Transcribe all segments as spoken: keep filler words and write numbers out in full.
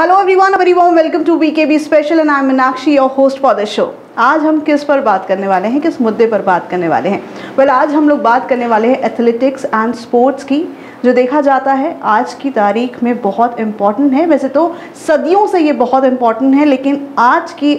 Hello everyone, very warm welcome to VKB special and I am Meenakshi, your host for the show. आज हम किस पर बात करने वाले हैं, किस मुद्दे पर बात करने वाले हैं? वेल, आज हम लोग बात करने वाले हैं एथलेटिक्स एंड स्पोर्ट्स की, जो देखा जाता है आज की तारीख में बहुत इम्पॉर्टेंट है। वैसे तो सदियों से ये बहुत इम्पॉर्टेंट है, लेकिन आज की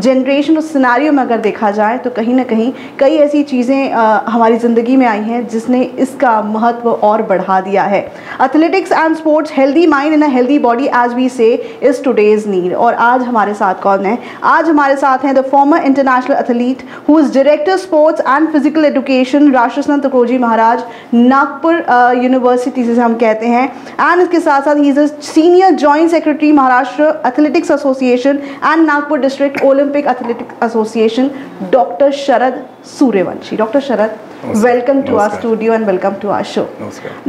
जनरेशन और सिनारियो में अगर देखा जाए तो कहीं ना कहीं कई ऐसी चीज़ें हमारी ज़िंदगी में आई हैं जिसने इसका महत्व और बढ़ा दिया है। Athletics and sports, healthy mind and a healthy body as we say is today's need. और आज हमारे साथ कौन है? आज हमारे साथ हैं the former international athlete who is director sports and physical education, Rashtrasant Tukdoji Maharaj Nagpur university university से हम कहते हैं। एंड इसके साथ साथ ही is a senior joint secretary Maharashtra athletics association and Nagpur district Olympic athletics association, doctor Sharad Suryavanshi. Doctor Sharad, welcome to our studio and welcome to our show.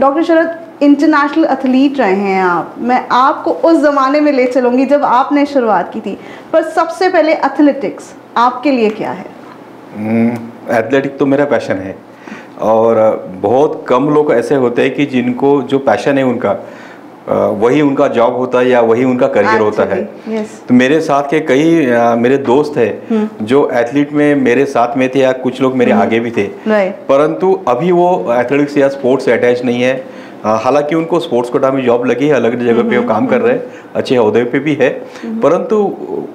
Doctor Sharad, international athlete रहे हैं आप। मैं आपको उस ज़माने में ले चलूँगी जब आपने शुरुआत की थी, पर सबसे पहले एथलेटिक्स आपके लिए क्या है? एथलेटिक mm, तो मेरा पैशन है, और बहुत कम लोग ऐसे होते हैं कि जिनको जो पैशन है उनका वही उनका जॉब होता है या वही उनका करियर होता है। yes. तो मेरे साथ के कई मेरे दोस्त हैं जो एथलीट में मेरे साथ में थे या कुछ लोग मेरे आगे भी थे, परंतु अभी वो एथलेटिक्स या स्पोर्ट्स से अटैच नहीं है। हालांकि उनको स्पोर्ट्स कोटा में जॉब लगी है, अलग जगह पे वो काम कर रहे हैं, अच्छे अहदे पे भी है, परंतु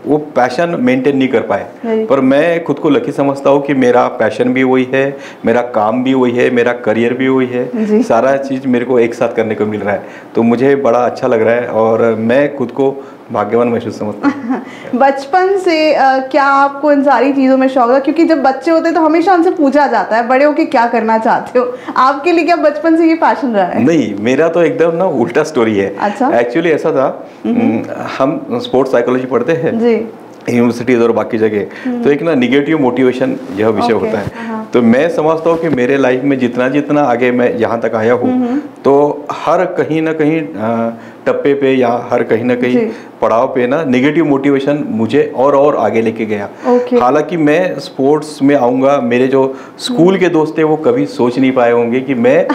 वो पैशन मेंटेन नहीं कर पाए। पर मैं खुद को लकी समझता हूँ कि मेरा पैशन भी वही है, मेरा काम भी वही है, मेरा करियर भी वही है, सारा चीज़ मेरे को एक साथ करने को मिल रहा है, तो मुझे बड़ा अच्छा लग रहा है और मैं खुद को भाग्यवान महसूस समझता हूँ। बचपन से आ, क्या आपको इन सारी चीज़ों में शौक था? क्योंकि जब बच्चे होते हैं तो हमेशा उनसे पूछा जाता है बड़े होके क्या करना चाहते हो, आपके लिए क्या बचपन से ये पैशन रहा है? नहीं, मेरा तो एकदम ना उल्टा स्टोरी है। अच्छा? एक्चुअली ऐसा था, हम स्पोर्ट्स साइकोलॉजी पढ़ते हैं यूनिवर्सिटीज और बाकी जगह, तो एक ना निगेटिव मोटिवेशन यह विषय होता है। तो मैं समझता हूँ कि मेरे लाइफ में जितना जितना आगे मैं यहाँ तक आया हूँ, तो हर कहीं ना कहीं टप्पे पे या हर कहीं ना कहीं पड़ाव पे ना नेगेटिव मोटिवेशन मुझे और और आगे लेके गया। okay. हालांकि मैं स्पोर्ट्स में आऊँगा, मेरे जो स्कूल के दोस्त थे वो कभी सोच नहीं पाए होंगे कि मैं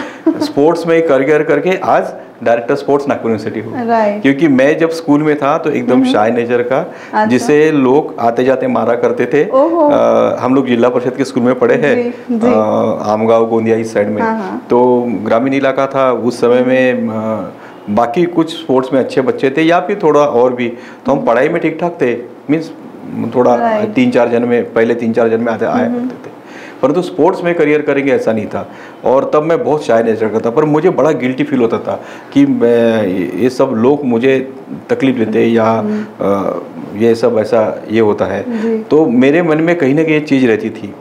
स्पोर्ट्स में करियर करके आज डायरेक्टर स्पोर्ट्स नागपुर यूनिवर्सिटी हूँ। right. क्योंकि मैं जब स्कूल में था तो एकदम शाय नेचर का, अच्छा। जिसे लोग आते जाते मारा करते थे। आ, हम लोग जिला परिषद के स्कूल में पढ़े हैं, आमगांव गोंदिया इस साइड में, तो ग्रामीण इलाका था उस समय में। बाकी कुछ स्पोर्ट्स में अच्छे बच्चे थे या फिर थोड़ा और भी, तो हम पढ़ाई में ठीक ठाक थे, मीन्स थोड़ा तीन चार जन में पहले तीन चार जन में आते आया करते थे, परंतु स्पोर्ट्स में करियर करेंगे ऐसा नहीं था। और तब मैं बहुत शाय नेचर का था, पर मुझे बड़ा गिल्टी फील होता था कि मैं ये सब लोग मुझे तकलीफ देते या ये सब ऐसा ये होता है, तो मेरे मन में कहीं ना कहीं चीज़ रहती थी।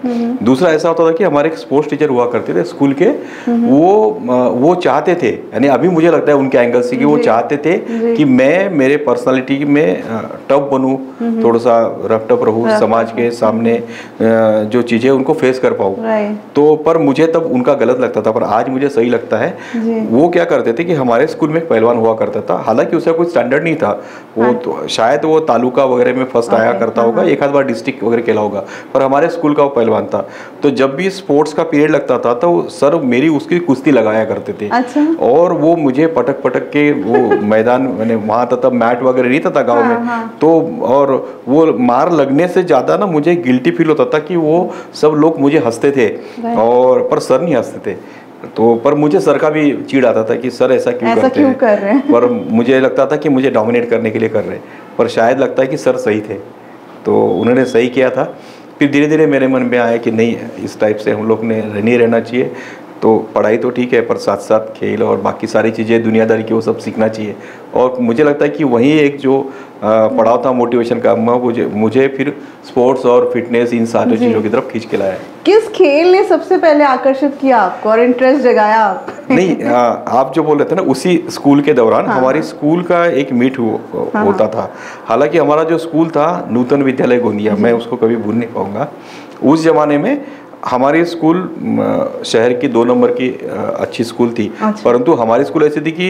दूसरा ऐसा होता था कि हमारे एक स्पोर्ट्स टीचर हुआ करते थे स्कूल के, वो वो चाहते थे, यानी अभी मुझे लगता है उनके एंगल से कि वो चाहते थे कि मैं मेरे पर्सनालिटी में टफ बनूँ, थोड़ा सा रफ टफ रहूँ, समाज के सामने जो चीज़ें उनको फेस कर पाऊँ। तो पर मुझे तब उनका गलत लगता था, पर आज मुझे सही लगता है। वो क्या करते थे कि हमारे स्कूल में एक पहलवान हुआ करता था, हालांकि उसका कोई स्टैंडर्ड नहीं था, वो तो, शायद वो तालुका वगैरह में फर्स्ट आया करता होगा, एक आध बार डिस्ट्रिक्ट वगैरह खेला होगा, पर हमारे स्कूल का वो पहलवान था। तो जब भी स्पोर्ट्स का पीरियड लगता था तो सर मेरी उसकी कुश्ती लगाया करते थे। अच्छा? और वो मुझे पटक पटक के वो मैदान मैंने वहाँ था, तब मैट वगैरह नहीं था गाँव में, तो और वो मार लगने से ज़्यादा ना मुझे गिल्टी फील होता था कि वो सब लोग मुझे हंसते थे और पर सर नहीं हंसते थे। तो पर मुझे सर का भी चिढ़ आता था कि सर ऐसा क्यों ऐसा करते क्यों हैं? कर रहे हैं? पर मुझे लगता था कि मुझे डोमिनेट करने के लिए कर रहे हैं, पर शायद लगता है कि सर सही थे, तो उन्होंने सही किया था। फिर धीरे धीरे मेरे मन में आया कि नहीं, इस टाइप से हम लोग ने नहीं रहना चाहिए, तो पढ़ाई तो ठीक है पर साथ साथ खेल और बाकी सारी चीज़ें दुनियादारी की वो सब सीखना चाहिए। और मुझे लगता है कि वही एक जो पढ़ाव था मोटिवेशन का, मुझे मुझे फिर स्पोर्ट्स और फिटनेस इन सारी चीज़ों की तरफ खींच के लाया। किस खेल ने सबसे पहले आकर्षित किया आपको और इंटरेस्ट जगाया आप? नहीं, आ, आप जो बोल रहे थे ना, उसी स्कूल के दौरान हाँ। हमारी स्कूल का एक मीट हो, हाँ। होता था। हालांकि हमारा जो स्कूल था नूतन विद्यालय गोंदिया, मैं उसको कभी भूल नहीं पाऊँगा। उस जमाने में हमारे स्कूल शहर की दो नंबर की अच्छी स्कूल थी, अच्छा। परंतु हमारी स्कूल ऐसी थी कि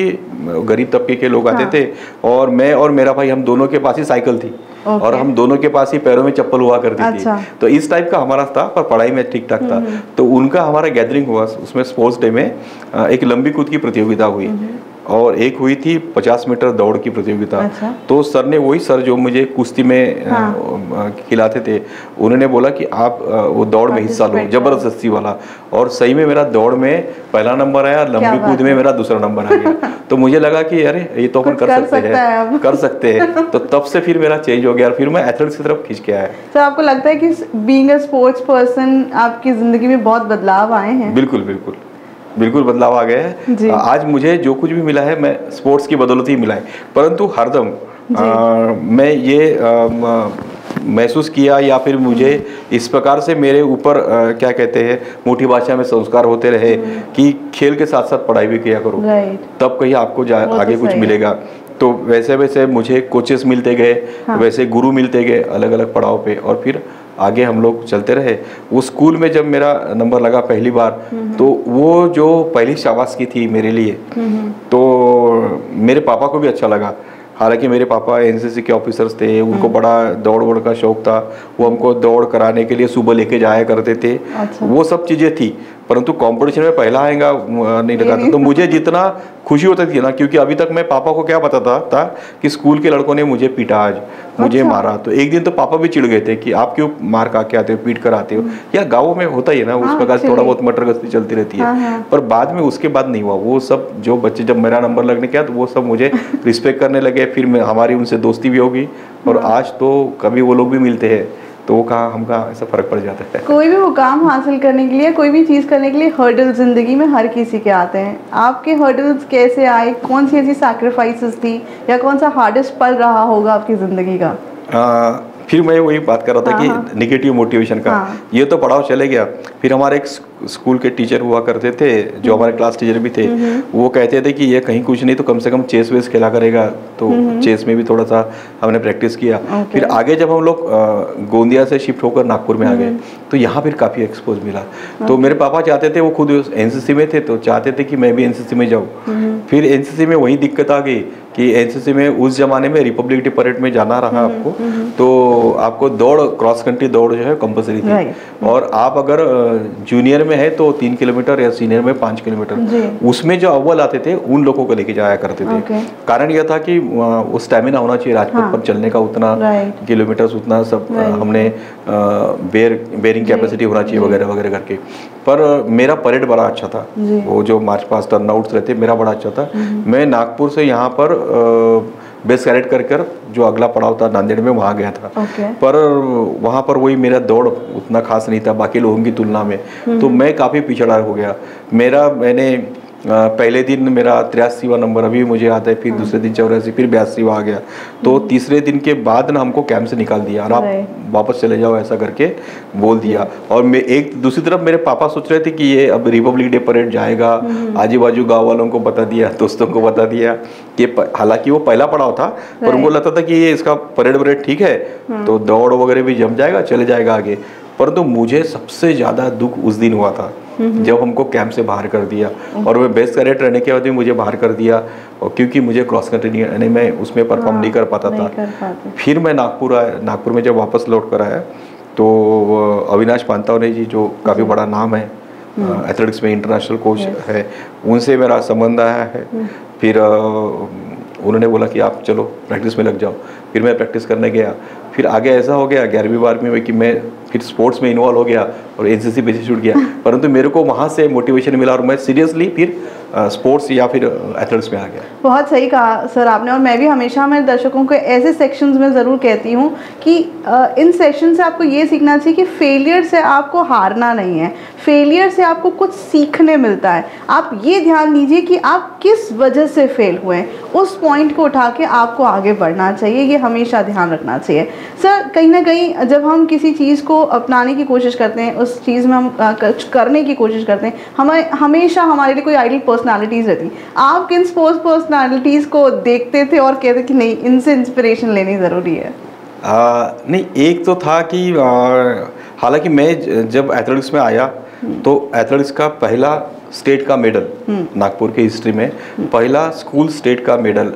गरीब तबके के लोग आते हाँ। थे, और मैं और मेरा भाई हम दोनों के पास ही साइकिल थी और हम दोनों के पास ही पैरों में चप्पल हुआ करती अच्छा। थी, तो इस टाइप का हमारा था, पर पढ़ाई में ठीक ठाक था। तो उनका हमारा गैदरिंग हुआ, उसमें स्पोर्ट्स डे में एक लंबी कूद की प्रतियोगिता हुई और एक हुई थी पचास मीटर दौड़ की प्रतियोगिता। अच्छा। तो सर ने वही सर जो मुझे कुश्ती में हाँ। खिलाते थे, उन्होंने बोला कि आप वो दौड़ में हिस्सा लो, जबरदस्ती वाला। और सही में मेरा दौड़ में पहला नंबर आया, लंबी कूद में मेरा दूसरा नंबर आ गया। तो मुझे लगा कि अरे ये तो अपन कर, कर सकते हैं कर सकते हैं तो तब से फिर मेरा चेंज हो गया और फिर मैं एथलेटिक्स की तरफ खींच के आया। सर आपको लगता है कि बीइंग अ स्पोर्ट्स पर्सन आपकी जिंदगी में बहुत बदलाव आए हैं? बिल्कुल बिल्कुल बिल्कुल बदलाव आ गया है। आज मुझे जो कुछ भी मिला है मैं स्पोर्ट्स की बदौलत ही मिला है, परंतु हरदम मैं ये महसूस किया या फिर मुझे इस प्रकार से मेरे ऊपर क्या कहते हैं मोटी भाषा में संस्कार होते रहे कि खेल के साथ साथ पढ़ाई भी किया करो, तब कहीं आपको आगे कुछ मिलेगा। तो वैसे वैसे मुझे कोचेस मिलते गए, हाँ। वैसे गुरु मिलते गए अलग अलग पड़ाव पे, और फिर आगे हम लोग चलते रहे। वो स्कूल में जब मेरा नंबर लगा पहली बार, तो वो जो पहली शाबाश की थी मेरे लिए, तो मेरे पापा को भी अच्छा लगा। हालांकि मेरे पापा एनसीसी के ऑफिसर्स थे, उनको बड़ा दौड़ वोड़ का शौक था, वो हमको दौड़ कराने के लिए सुबह लेके जाया करते थे। अच्छा। वो सब चीज़ें थी, परंतु कंपटीशन में पहला आएगा नहीं लगा था। तो मुझे जितना खुशी होती थी ना, क्योंकि अभी तक मैं पापा को क्या बताता था कि स्कूल के लड़कों ने मुझे पीटा, आज मुझे अच्छा। मारा। तो एक दिन तो पापा भी चिढ़ गए थे कि आप क्यों मार खा के आते हो, पीट कर आते हो। या गाँव में होता ही है ना, उस प्रकार से थोड़ा बहुत मटर गश्ती चलती रहती है। पर बाद में उसके बाद नहीं हुआ वो सब। जो बच्चे जब मेरा नंबर लगने के आया तो वो सब मुझे रिस्पेक्ट करने लगे, फिर हमारी उनसे दोस्ती भी होगी। और आज तो कभी वो लोग भी मिलते हैं तो वो कहाँ हम कहाँ ऐसा फर्क पड़ जाता है। कोई भी मुकाम हासिल करने के लिए, कोई भी चीज़ करने के लिए हर्डल ज़िंदगी में हर किसी के आते हैं। आपके हर्डल्स कैसे आए? कौन सी ऐसी सैक्रिफाइसेस थी या कौन सा हार्डेस्ट पल रहा होगा आपकी ज़िंदगी का? आ, फिर मैं वही बात कर रहा था कि नेगेटिव मोटिवेशन का ये तो पड़ाव चले गया। फिर हमारे एक स्कूल के टीचर हुआ करते थे जो हमारे क्लास टीचर भी थे, वो कहते थे कि ये कहीं कुछ नहीं तो कम से कम चेस वेस खेला करेगा। तो चेस में भी थोड़ा सा हमने प्रैक्टिस किया। फिर आगे जब हम लोग गोंदिया से शिफ्ट होकर नागपुर में आ गए तो यहाँ फिर काफ़ी एक्सपोज मिला। तो मेरे पापा चाहते थे, वो खुद एनसीसी में थे तो चाहते थे कि मैं भी एनसीसी में जाऊँ। फिर एनसीसी में वही दिक्कत आ गई कि एनसीसी में उस जमाने में रिपब्लिक डे परेड में जाना रहा आपको, तो आपको दौड़ क्रॉस कंट्री दौड़ जो है कंपलसरी थी। और आप अगर जूनियर में है तो तीन किलोमीटर या सीनियर में पाँच किलोमीटर, उसमें जो अव्वल आते थे उन लोगों को लेके जाया करते थे। कारण यह था कि वो स्टेमिना होना चाहिए राजपथ हाँ। पर चलने का उतना किलोमीटर्स, उतना सब हमने बेर बेरिंग कैपेसिटी होना चाहिए वगैरह वगैरह करके। पर मेरा परेड बड़ा अच्छा था, वो जो मार्च पास्ट टर्नआउट्स रहते मेरा बड़ा अच्छा था। मैं नागपुर से यहाँ पर बेस कैरेट कर कर जो अगला पड़ाव था नांदेड़ में वहाँ गया था। okay. पर वहाँ पर वही मेरा दौड़ उतना खास नहीं था बाकी लोगों की तुलना में। hmm. तो मैं काफ़ी पिछड़ा हो गया। मेरा मैंने पहले दिन मेरा तिरासीवा नंबर अभी मुझे आता है, फिर hmm. दूसरे दिन चौरासी, फिर बयासीवा आ गया। तो hmm. तीसरे दिन के बाद ना हमको कैंप से निकाल दिया और right. आप वापस चले जाओ ऐसा करके बोल दिया। और मैं एक दूसरी तरफ मेरे पापा सोच रहे थे कि ये अब रिपब्लिक डे परेड जाएगा, hmm. आजू बाजू गाँव वालों को बता दिया, दोस्तों को बता दिया कि, हालांकि वो पहला पड़ाव था पर उनको लगता था कि ये इसका परेड वरेड ठीक है तो दौड़ वगैरह भी जम जाएगा, चले जाएगा आगे। परंतु तो मुझे सबसे ज़्यादा दुख उस दिन हुआ था जब हमको कैंप से बाहर कर दिया। और मैं बेस्ट कैडेट रहने के बाद भी मुझे बाहर कर दिया, और क्योंकि मुझे क्रॉस कंट्री यानी मैं उसमें परफॉर्म हाँ, नहीं कर पाता था कर। फिर मैं नागपुर आया, नागपुर में जब वापस लौट कर आया तो अविनाश पांतावरे जी जो काफ़ी बड़ा नाम है एथलेटिक्स में, इंटरनेशनल कोच है, उनसे मेरा संबंध आया है। फिर उन्होंने बोला कि आप चलो प्रैक्टिस में लग जाओ। फिर मैं प्रैक्टिस करने गया। फिर आगे ऐसा हो गया ग्यारहवीं बारहवीं में कि मैं फिर स्पोर्ट्स में इन्वॉल्व हो गया और एनसीसी पीछे छूट गया। परंतु मेरे को वहाँ से मोटिवेशन मिला और मैं सीरियसली फिर स्पोर्ट्स या फिर एथलेटिक्स में आ गया। बहुत सही कहा सर आपने। और मैं भी हमेशा मेरे दर्शकों को ऐसे सेक्शंस में ज़रूर कहती हूँ कि इन सेक्शन से आपको ये सीखना चाहिए कि फेलियर से आपको हारना नहीं है, फेलियर से आपको कुछ सीखने मिलता है। आप ये ध्यान दीजिए कि आप किस वजह से फेल हुए, उस पॉइंट को उठा के आपको आगे बढ़ना चाहिए, ये हमेशा ध्यान रखना चाहिए। सर कहीं ना कहीं जब हम किसी चीज़ को अपनाने की कोशिश करते हैं, उस चीज़ में हम करने की कोशिश करते हैं, हमें हमेशा हमारे लिए कोई आइडियल पर्सनालिटीज़ रहती। आप किन स्पोर्ट्स पर्सनालिटीज़ को देखते थे और कहते कि नहीं इनसे इंस्पिरेशन लेनी ज़रूरी है? आ, नहीं एक तो था कि हालांकि मैं जब एथलेटिक्स में आया तो एथलेटिक्स का पहला स्टेट का मेडल नागपुर के हिस्ट्री में पहला स्कूल स्टेट का मेडल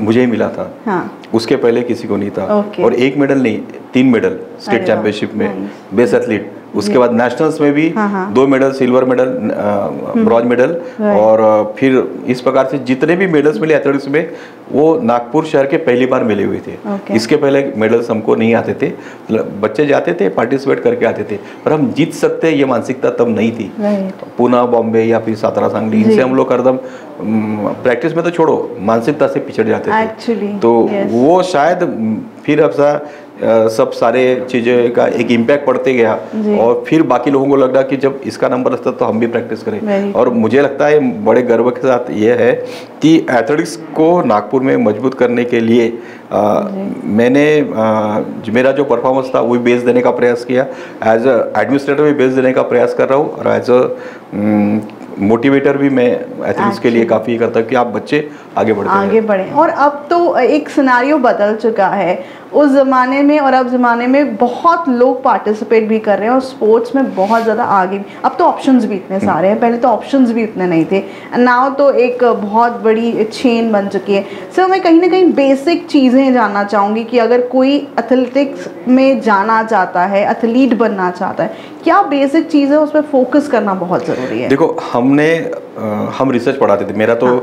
मुझे ही मिला था। हाँ। उसके पहले किसी को नहीं था। और एक मेडल नहीं, तीन मेडल स्टेट चैंपियनशिप में बेस्ट एथलीट उसके बाद नेशनल्स में भी हाँ हाँ। दो medal, silver medal, bronze medal, और फिर इस प्रकार से जितने भी मेडल्स मिले एथलेटिक्स में वो नागपुर शहर के पहली बार मिले हुए थे। इसके पहले मेडल्स हमको नहीं आते थे, बच्चे जाते थे पार्टिसिपेट करके आते थे, पर हम जीत सकते ये मानसिकता तब नहीं थी। पुणे, बॉम्बे या फिर सातारा, सांगली, इनसे हम लोग हरदम प्रैक्टिस में तो छोड़ो मानसिकता से पिछड़ जाते थे। Actually, तो वो शायद फिर अब सा Uh, सब सारे चीज़ें का एक इम्पैक्ट पड़ते गया और फिर बाकी लोगों को लगा कि जब इसका नंबर आता तो हम भी प्रैक्टिस करें। और मुझे लगता है बड़े गर्व के साथ ये है कि एथलेटिक्स को नागपुर में मजबूत करने के लिए आ, मैंने आ, मेरा जो परफॉर्मेंस था वो बेस देने का प्रयास किया। एज अ एडमिनिस्ट्रेटर भी बेस देने का प्रयास कर रहा हूँ और एज अ मोटिवेटर भी मैं एथलीट्स के लिए काफ़ी करता कि आप बच्चे आगे बढ़ते आगे बढ़ें। और अब तो एक सिनारियो बदल चुका है, उस ज़माने में और अब ज़माने में बहुत लोग पार्टिसिपेट भी कर रहे हैं और स्पोर्ट्स में बहुत ज़्यादा आगे। अब तो ऑप्शंस भी इतने सारे हैं, पहले तो ऑप्शंस भी इतने नहीं थे। नाउ तो एक बहुत बड़ी चेन बन चुकी है। सर, मैं कहीं ना कहीं बेसिक चीज़ें जानना चाहूँगी कि अगर कोई एथलेटिक्स में जाना चाहता है, एथलीट बनना चाहता है, क्या बेसिक चीज़ है उस पर फोकस करना बहुत ज़रूरी है? देखो, हमने आ, हम रिसर्च पढ़ाते थे। मेरा तो हाँ।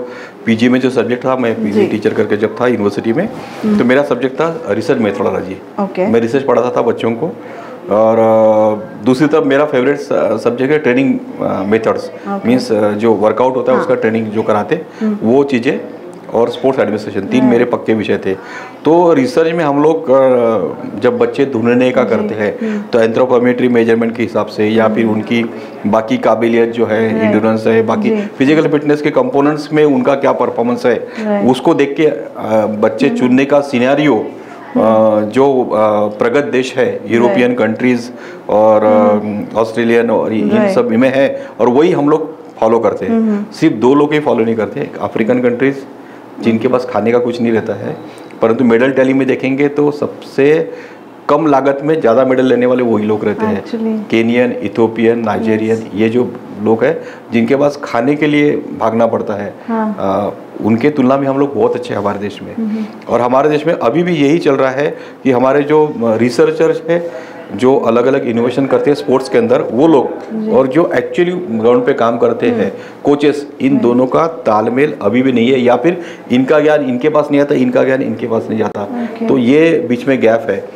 पीजी में जो सब्जेक्ट था, मैं पीजी टीचर करके जब था यूनिवर्सिटी में, तो मेरा सब्जेक्ट था रिसर्च मेथोडोलॉजी। ओके। मैं रिसर्च पढ़ाता था बच्चों को। और दूसरी तरफ मेरा फेवरेट सब्जेक्ट है ट्रेनिंग मेथड्स, मीन्स जो वर्कआउट होता है हाँ। उसका ट्रेनिंग जो कराते वो चीज़ें, और स्पोर्ट्स एडमिनिस्ट्रेशन, तीन मेरे पक्के विषय थे। तो रिसर्च में हम लोग जब बच्चे ढूंढने का करते हैं तो एंथ्रोपोमेट्री मेजरमेंट के हिसाब से या फिर उनकी बाकी काबिलियत जो है, इंड्योरेंस है, बाकी फिजिकल फिटनेस के कंपोनेंट्स में उनका क्या परफॉर्मेंस है, उसको देख के बच्चे चुनने का सिनेरियो जो प्रगत देश है, यूरोपियन कंट्रीज और ऑस्ट्रेलियन और इन सब में है, और वही हम लोग फॉलो करते हैं। सिर्फ दो लोग ही फॉलो नहीं करते, अफ्रीकन कंट्रीज जिनके पास खाने का कुछ नहीं रहता है, परंतु मेडल टैली में देखेंगे तो सबसे कम लागत में ज़्यादा मेडल लेने वाले वही लोग रहते हैं। केनियन, इथोपियन, नाइजेरियन, ये जो लोग हैं जिनके पास खाने के लिए भागना पड़ता है, हाँ। आ, उनके तुलना में हम लोग बहुत अच्छे हैं हमारे देश में। और हमारे देश में अभी भी यही चल रहा है कि हमारे जो रिसर्चर्स हैं जो अलग अलग इनोवेशन करते हैं स्पोर्ट्स के अंदर, वो लोग और जो एक्चुअली ग्राउंड पे काम करते हैं कोचेस, इन दोनों का तालमेल अभी भी नहीं है, या फिर इनका ज्ञान इनके पास नहीं आता, इनका ज्ञान इनके पास नहीं जाता। तो ये बीच में गैप है।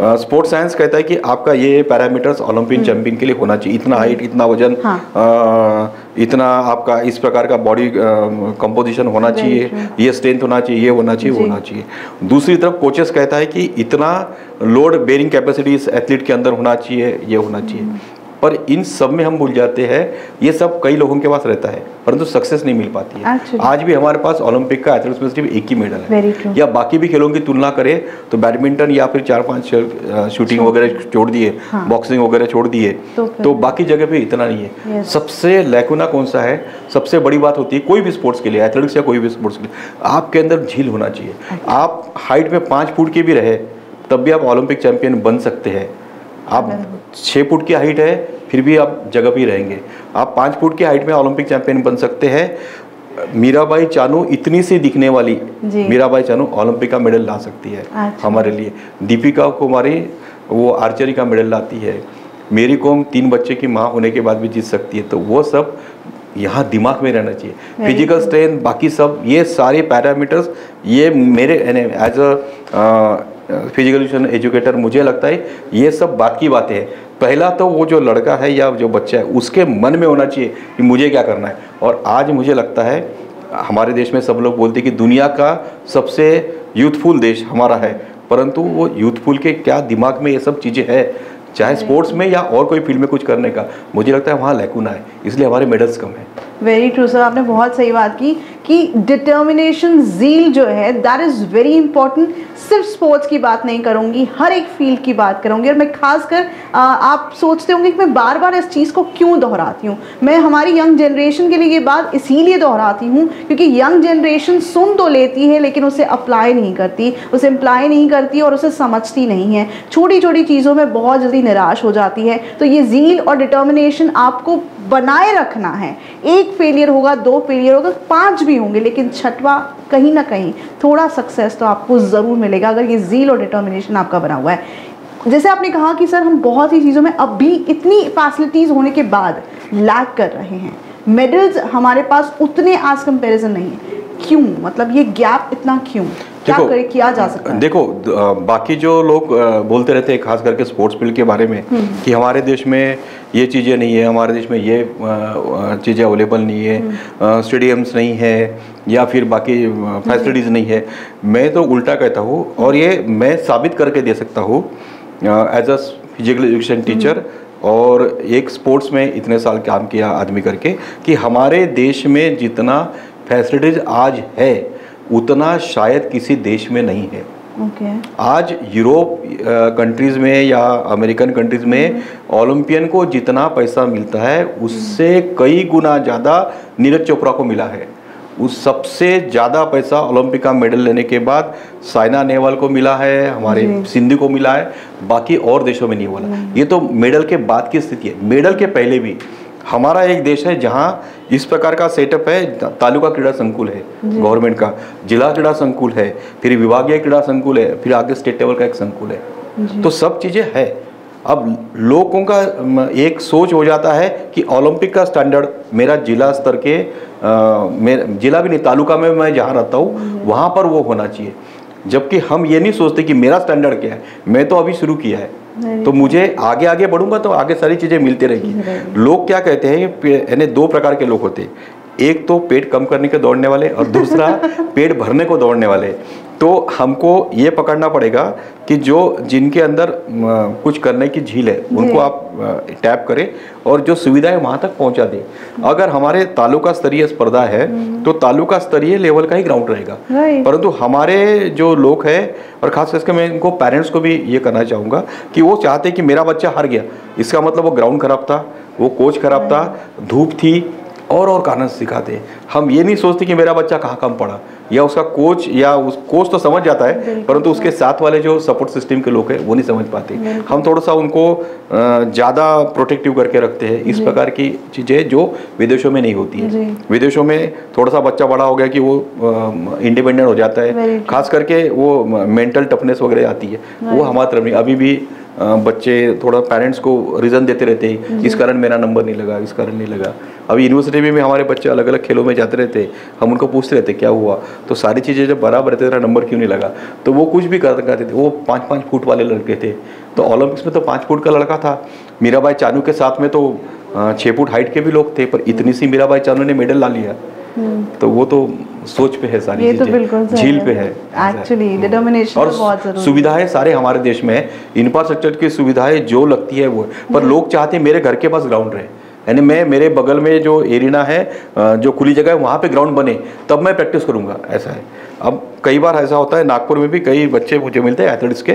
स्पोर्ट्स uh, साइंस कहता है कि आपका ये पैरामीटर्स ओलंपियन चैंपियन के लिए होना चाहिए, इतना हाइट, इतना वजन, हाँ। uh, इतना आपका इस प्रकार का बॉडी कंपोजिशन uh, होना चाहिए, ये स्ट्रेंथ होना चाहिए, ये होना चाहिए, वो होना चाहिए। दूसरी तरफ कोचेस कहता है कि इतना लोड बेरिंग कैपेसिटी इस एथलीट के अंदर होना चाहिए, ये होना चाहिए। पर इन सब में हम भूल जाते हैं, ये सब कई लोगों के पास रहता है परंतु सक्सेस नहीं मिल पाती है। Actually, आज भी हमारे पास ओलंपिक का एथलेटिक्स में सिर्फ एक ही मेडल है। या बाकी भी खेलों की तुलना करें तो बैडमिंटन या फिर चार पांच शूटिंग वगैरह छोड़ दिए, हाँ। बॉक्सिंग वगैरह छोड़ दिए, तो, तो बाकी जगह पे इतना नहीं है। सबसे लैकुना कौन सा है? सबसे बड़ी बात होती है कोई भी स्पोर्ट्स के लिए, एथलेटिक्स या कोई भी स्पोर्ट्स के लिए, आपके अंदर झील होना चाहिए। आप हाइट में पाँच फुट के भी रहे तब भी आप ओलंपिक चैंपियन बन सकते हैं। आप छः फुट की हाइट है फिर भी आप जगह पे रहेंगे, आप पाँच फुट की हाइट में ओलंपिक चैंपियन बन सकते हैं। मीराबाई चानू इतनी सी दिखने वाली मीराबाई चानू ओलंपिक का मेडल ला सकती है हमारे लिए। दीपिका कुमारी वो आर्चरी का मेडल लाती है। मेरी कॉम तीन बच्चे की माँ होने के बाद भी जीत सकती है। तो वो सब यहाँ दिमाग में रहना चाहिए। फिजिकल स्ट्रेंथ, बाकी सब, ये सारे पैरामीटर्स, ये मेरे एज अ फिजिकल एजुकेटर मुझे लगता है ये सब बात की बातें हैं। पहला तो वो जो लड़का है या जो बच्चा है उसके मन में होना चाहिए कि मुझे क्या करना है। और आज मुझे लगता है हमारे देश में सब लोग बोलते हैं कि दुनिया का सबसे यूथफुल देश हमारा है, परंतु वो यूथफुल के क्या दिमाग में ये सब चीज़ें हैं? चाहे स्पोर्ट्स में या और कोई फील्ड में कुछ करने का, मुझे लगता है वहाँ लैकुना है, इसलिए हमारे मेडल्स कम हैं। वेरी ट्रू सर, आपने बहुत सही बात की कि डिटर्मिनेशन, जील जो है, दैट इज़ वेरी इंपॉर्टेंट। सिर्फ स्पोर्ट्स की बात नहीं करूँगी, हर एक फील्ड की बात करूँगी। और मैं खासकर आप सोचते होंगे कि मैं बार बार इस चीज़ को क्यों दोहराती हूँ। मैं हमारी यंग जनरेशन के लिए ये बात इसीलिए दोहराती हूँ क्योंकि यंग जनरेशन सुन तो लेती है लेकिन उसे अप्लाई नहीं करती, उसे अप्लाई नहीं करती और उसे समझती नहीं है। छोटी छोटी चीज़ों में बहुत जल्दी निराश हो जाती है। तो ये जील और डिटर्मिनेशन आपको बनाए रखना है। एक फेलियर होगा, दो फेलियर होगा, पांच भी होंगे, लेकिन छठवा कहीं ना कहीं थोड़ा सक्सेस तो आपको ज़रूर मिलेगा अगर ये जील और डिटर्मिनेशन आपका बना हुआ है। जैसे आपने कहा कि सर हम बहुत सी चीज़ों में अब भी इतनी फैसिलिटीज़ होने के बाद लैग कर रहे हैं, मेडल्स हमारे पास उतने आज कंपैरिजन नहीं है, क्यों मतलब ये गैप इतना क्यों, क्या करे किया जा सकता है? देखो बाकी जो लोग बोलते रहते हैं खास करके स्पोर्ट्स फील्ड के बारे में कि हमारे देश में ये चीज़ें नहीं है, हमारे देश में ये चीज़ें अवेलेबल नहीं है, स्टेडियम्स नहीं है या फिर बाकी फैसिलिटीज़ नहीं है, मैं तो उल्टा कहता हूँ और ये मैं साबित करके दे सकता हूँ as a physical education teacher और एक स्पोर्ट्स में इतने साल काम किया आदमी करके कि हमारे देश में जितना फैसिलिटीज़ आज है उतना शायद किसी देश में नहीं है। okay. आज यूरोप कंट्रीज़ में या अमेरिकन कंट्रीज़ में ओलंपियन को जितना पैसा मिलता है उससे कई गुना ज़्यादा नीरज चोपड़ा को मिला है। उस सबसे ज़्यादा पैसा ओलंपिक का मेडल लेने के बाद साइना नेहवाल को मिला है, हमारे सिंधु को मिला है, बाकी और देशों में नहीं हुआ। ये तो मेडल के बाद की स्थिति है। मेडल के पहले भी हमारा एक देश है जहाँ इस प्रकार का सेटअप है। तालुका क्रीड़ा संकुल है गवर्नमेंट का, जिला क्रीड़ा संकुल है, फिर विभागीय क्रीड़ा संकुल है, फिर आगे स्टेट लेवल का एक संकुल है। तो सब चीज़ें है। अब लोगों का एक सोच हो जाता है कि ओलंपिक का स्टैंडर्ड मेरा जिला स्तर के मेरा जिला भी नहीं तालुका में मैं जहाँ रहता हूँ वहाँ पर वो होना चाहिए, जबकि हम ये नहीं सोचते कि मेरा स्टैंडर्ड क्या है। मैं तो अभी शुरू किया है तो मुझे आगे आगे बढ़ूंगा तो आगे सारी चीज़ें मिलती रहेगी। लोग क्या कहते हैं, यानी दो प्रकार के लोग होते हैं, एक तो पेट कम करने के दौड़ने वाले और दूसरा पेट भरने को दौड़ने वाले। तो हमको ये पकड़ना पड़ेगा कि जो जिनके अंदर कुछ करने की झील है उनको आप टैप करें और जो सुविधाएं वहाँ तक पहुँचा दें। अगर हमारे तालुका स्तरीय स्पर्धा है तो तालुका स्तरीय लेवल का ही ग्राउंड रहेगा, परंतु हमारे जो लोग हैं और ख़ास करके मैं इनको पेरेंट्स को भी ये करना चाहूँगा कि वो चाहते कि मेरा बच्चा हार गया, इसका मतलब वो ग्राउंड खराब था, वो कोच खराब था, धूप थी और और कारण सिखाते। हम ये नहीं सोचते कि मेरा बच्चा कहाँ कम पड़ा या उसका कोच या उस कोच तो समझ जाता है, परंतु उसके साथ वाले जो सपोर्ट सिस्टम के लोग हैं वो नहीं समझ पाते। हम थोड़ा सा उनको ज़्यादा प्रोटेक्टिव करके रखते हैं। इस प्रकार की चीज़ें जो विदेशों में नहीं होती है। विदेशों में थोड़ा सा बच्चा बड़ा हो गया कि वो इंडिपेंडेंट हो जाता है, खास करके वो मेंटल टफनेस वगैरह आती है, वो हमारे तरफ नहीं। अभी भी बच्चे थोड़ा पेरेंट्स को रीज़न देते रहते हैं, इस कारण मेरा नंबर नहीं लगा, इस कारण नहीं लगा। अभी यूनिवर्सिटी में हमारे बच्चे अलग अलग खेलों में जाते रहते, हम उनको पूछते रहते क्या हुआ, तो सारी चीज़ें जब बराबर रहते तेरा नंबर क्यों नहीं लगा, तो वो कुछ भी करते करते थे। वो पाँच पाँच फुट वाले लड़के थे, तो ओलंपिक्स में तो पाँच फुट का लड़का था। मीराबाई चानू के साथ में तो छः फुट हाइट के भी लोग थे, पर इतनी सी मीराबाई चानू ने मेडल ला लिया। तो वो तो सोच पे है, सारी चीजें झील पे है एक्चुअली, डिटरमिनेशन और बहुत जरूरी है। सुविधाएं सारे हमारे देश में है, इंफ्रास्ट्रक्चर की सुविधाएं जो लगती है वो, पर लोग चाहते हैं मेरे घर के पास ग्राउंड रहे, यानी मैं मेरे बगल में जो एरिना है जो खुली जगह है वहाँ पे ग्राउंड बने तब मैं प्रैक्टिस करूँगा, ऐसा है। अब कई बार ऐसा होता है, नागपुर में भी कई बच्चे मुझे मिलते हैं एथलीट्स के,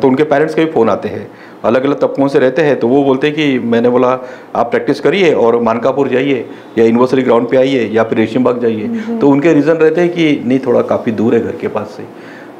तो उनके पेरेंट्स के भी फ़ोन आते हैं, अलग अलग तबकों से रहते हैं, तो वो बोलते हैं कि मैंने बोला आप प्रैक्टिस करिए और मानकापुर जाइए या यूनिवर्सिटी ग्राउंड पे आइए या फिर रेशम बाग जाइए। तो उनके रीज़न रहते हैं कि नहीं थोड़ा काफ़ी दूर है घर के पास से।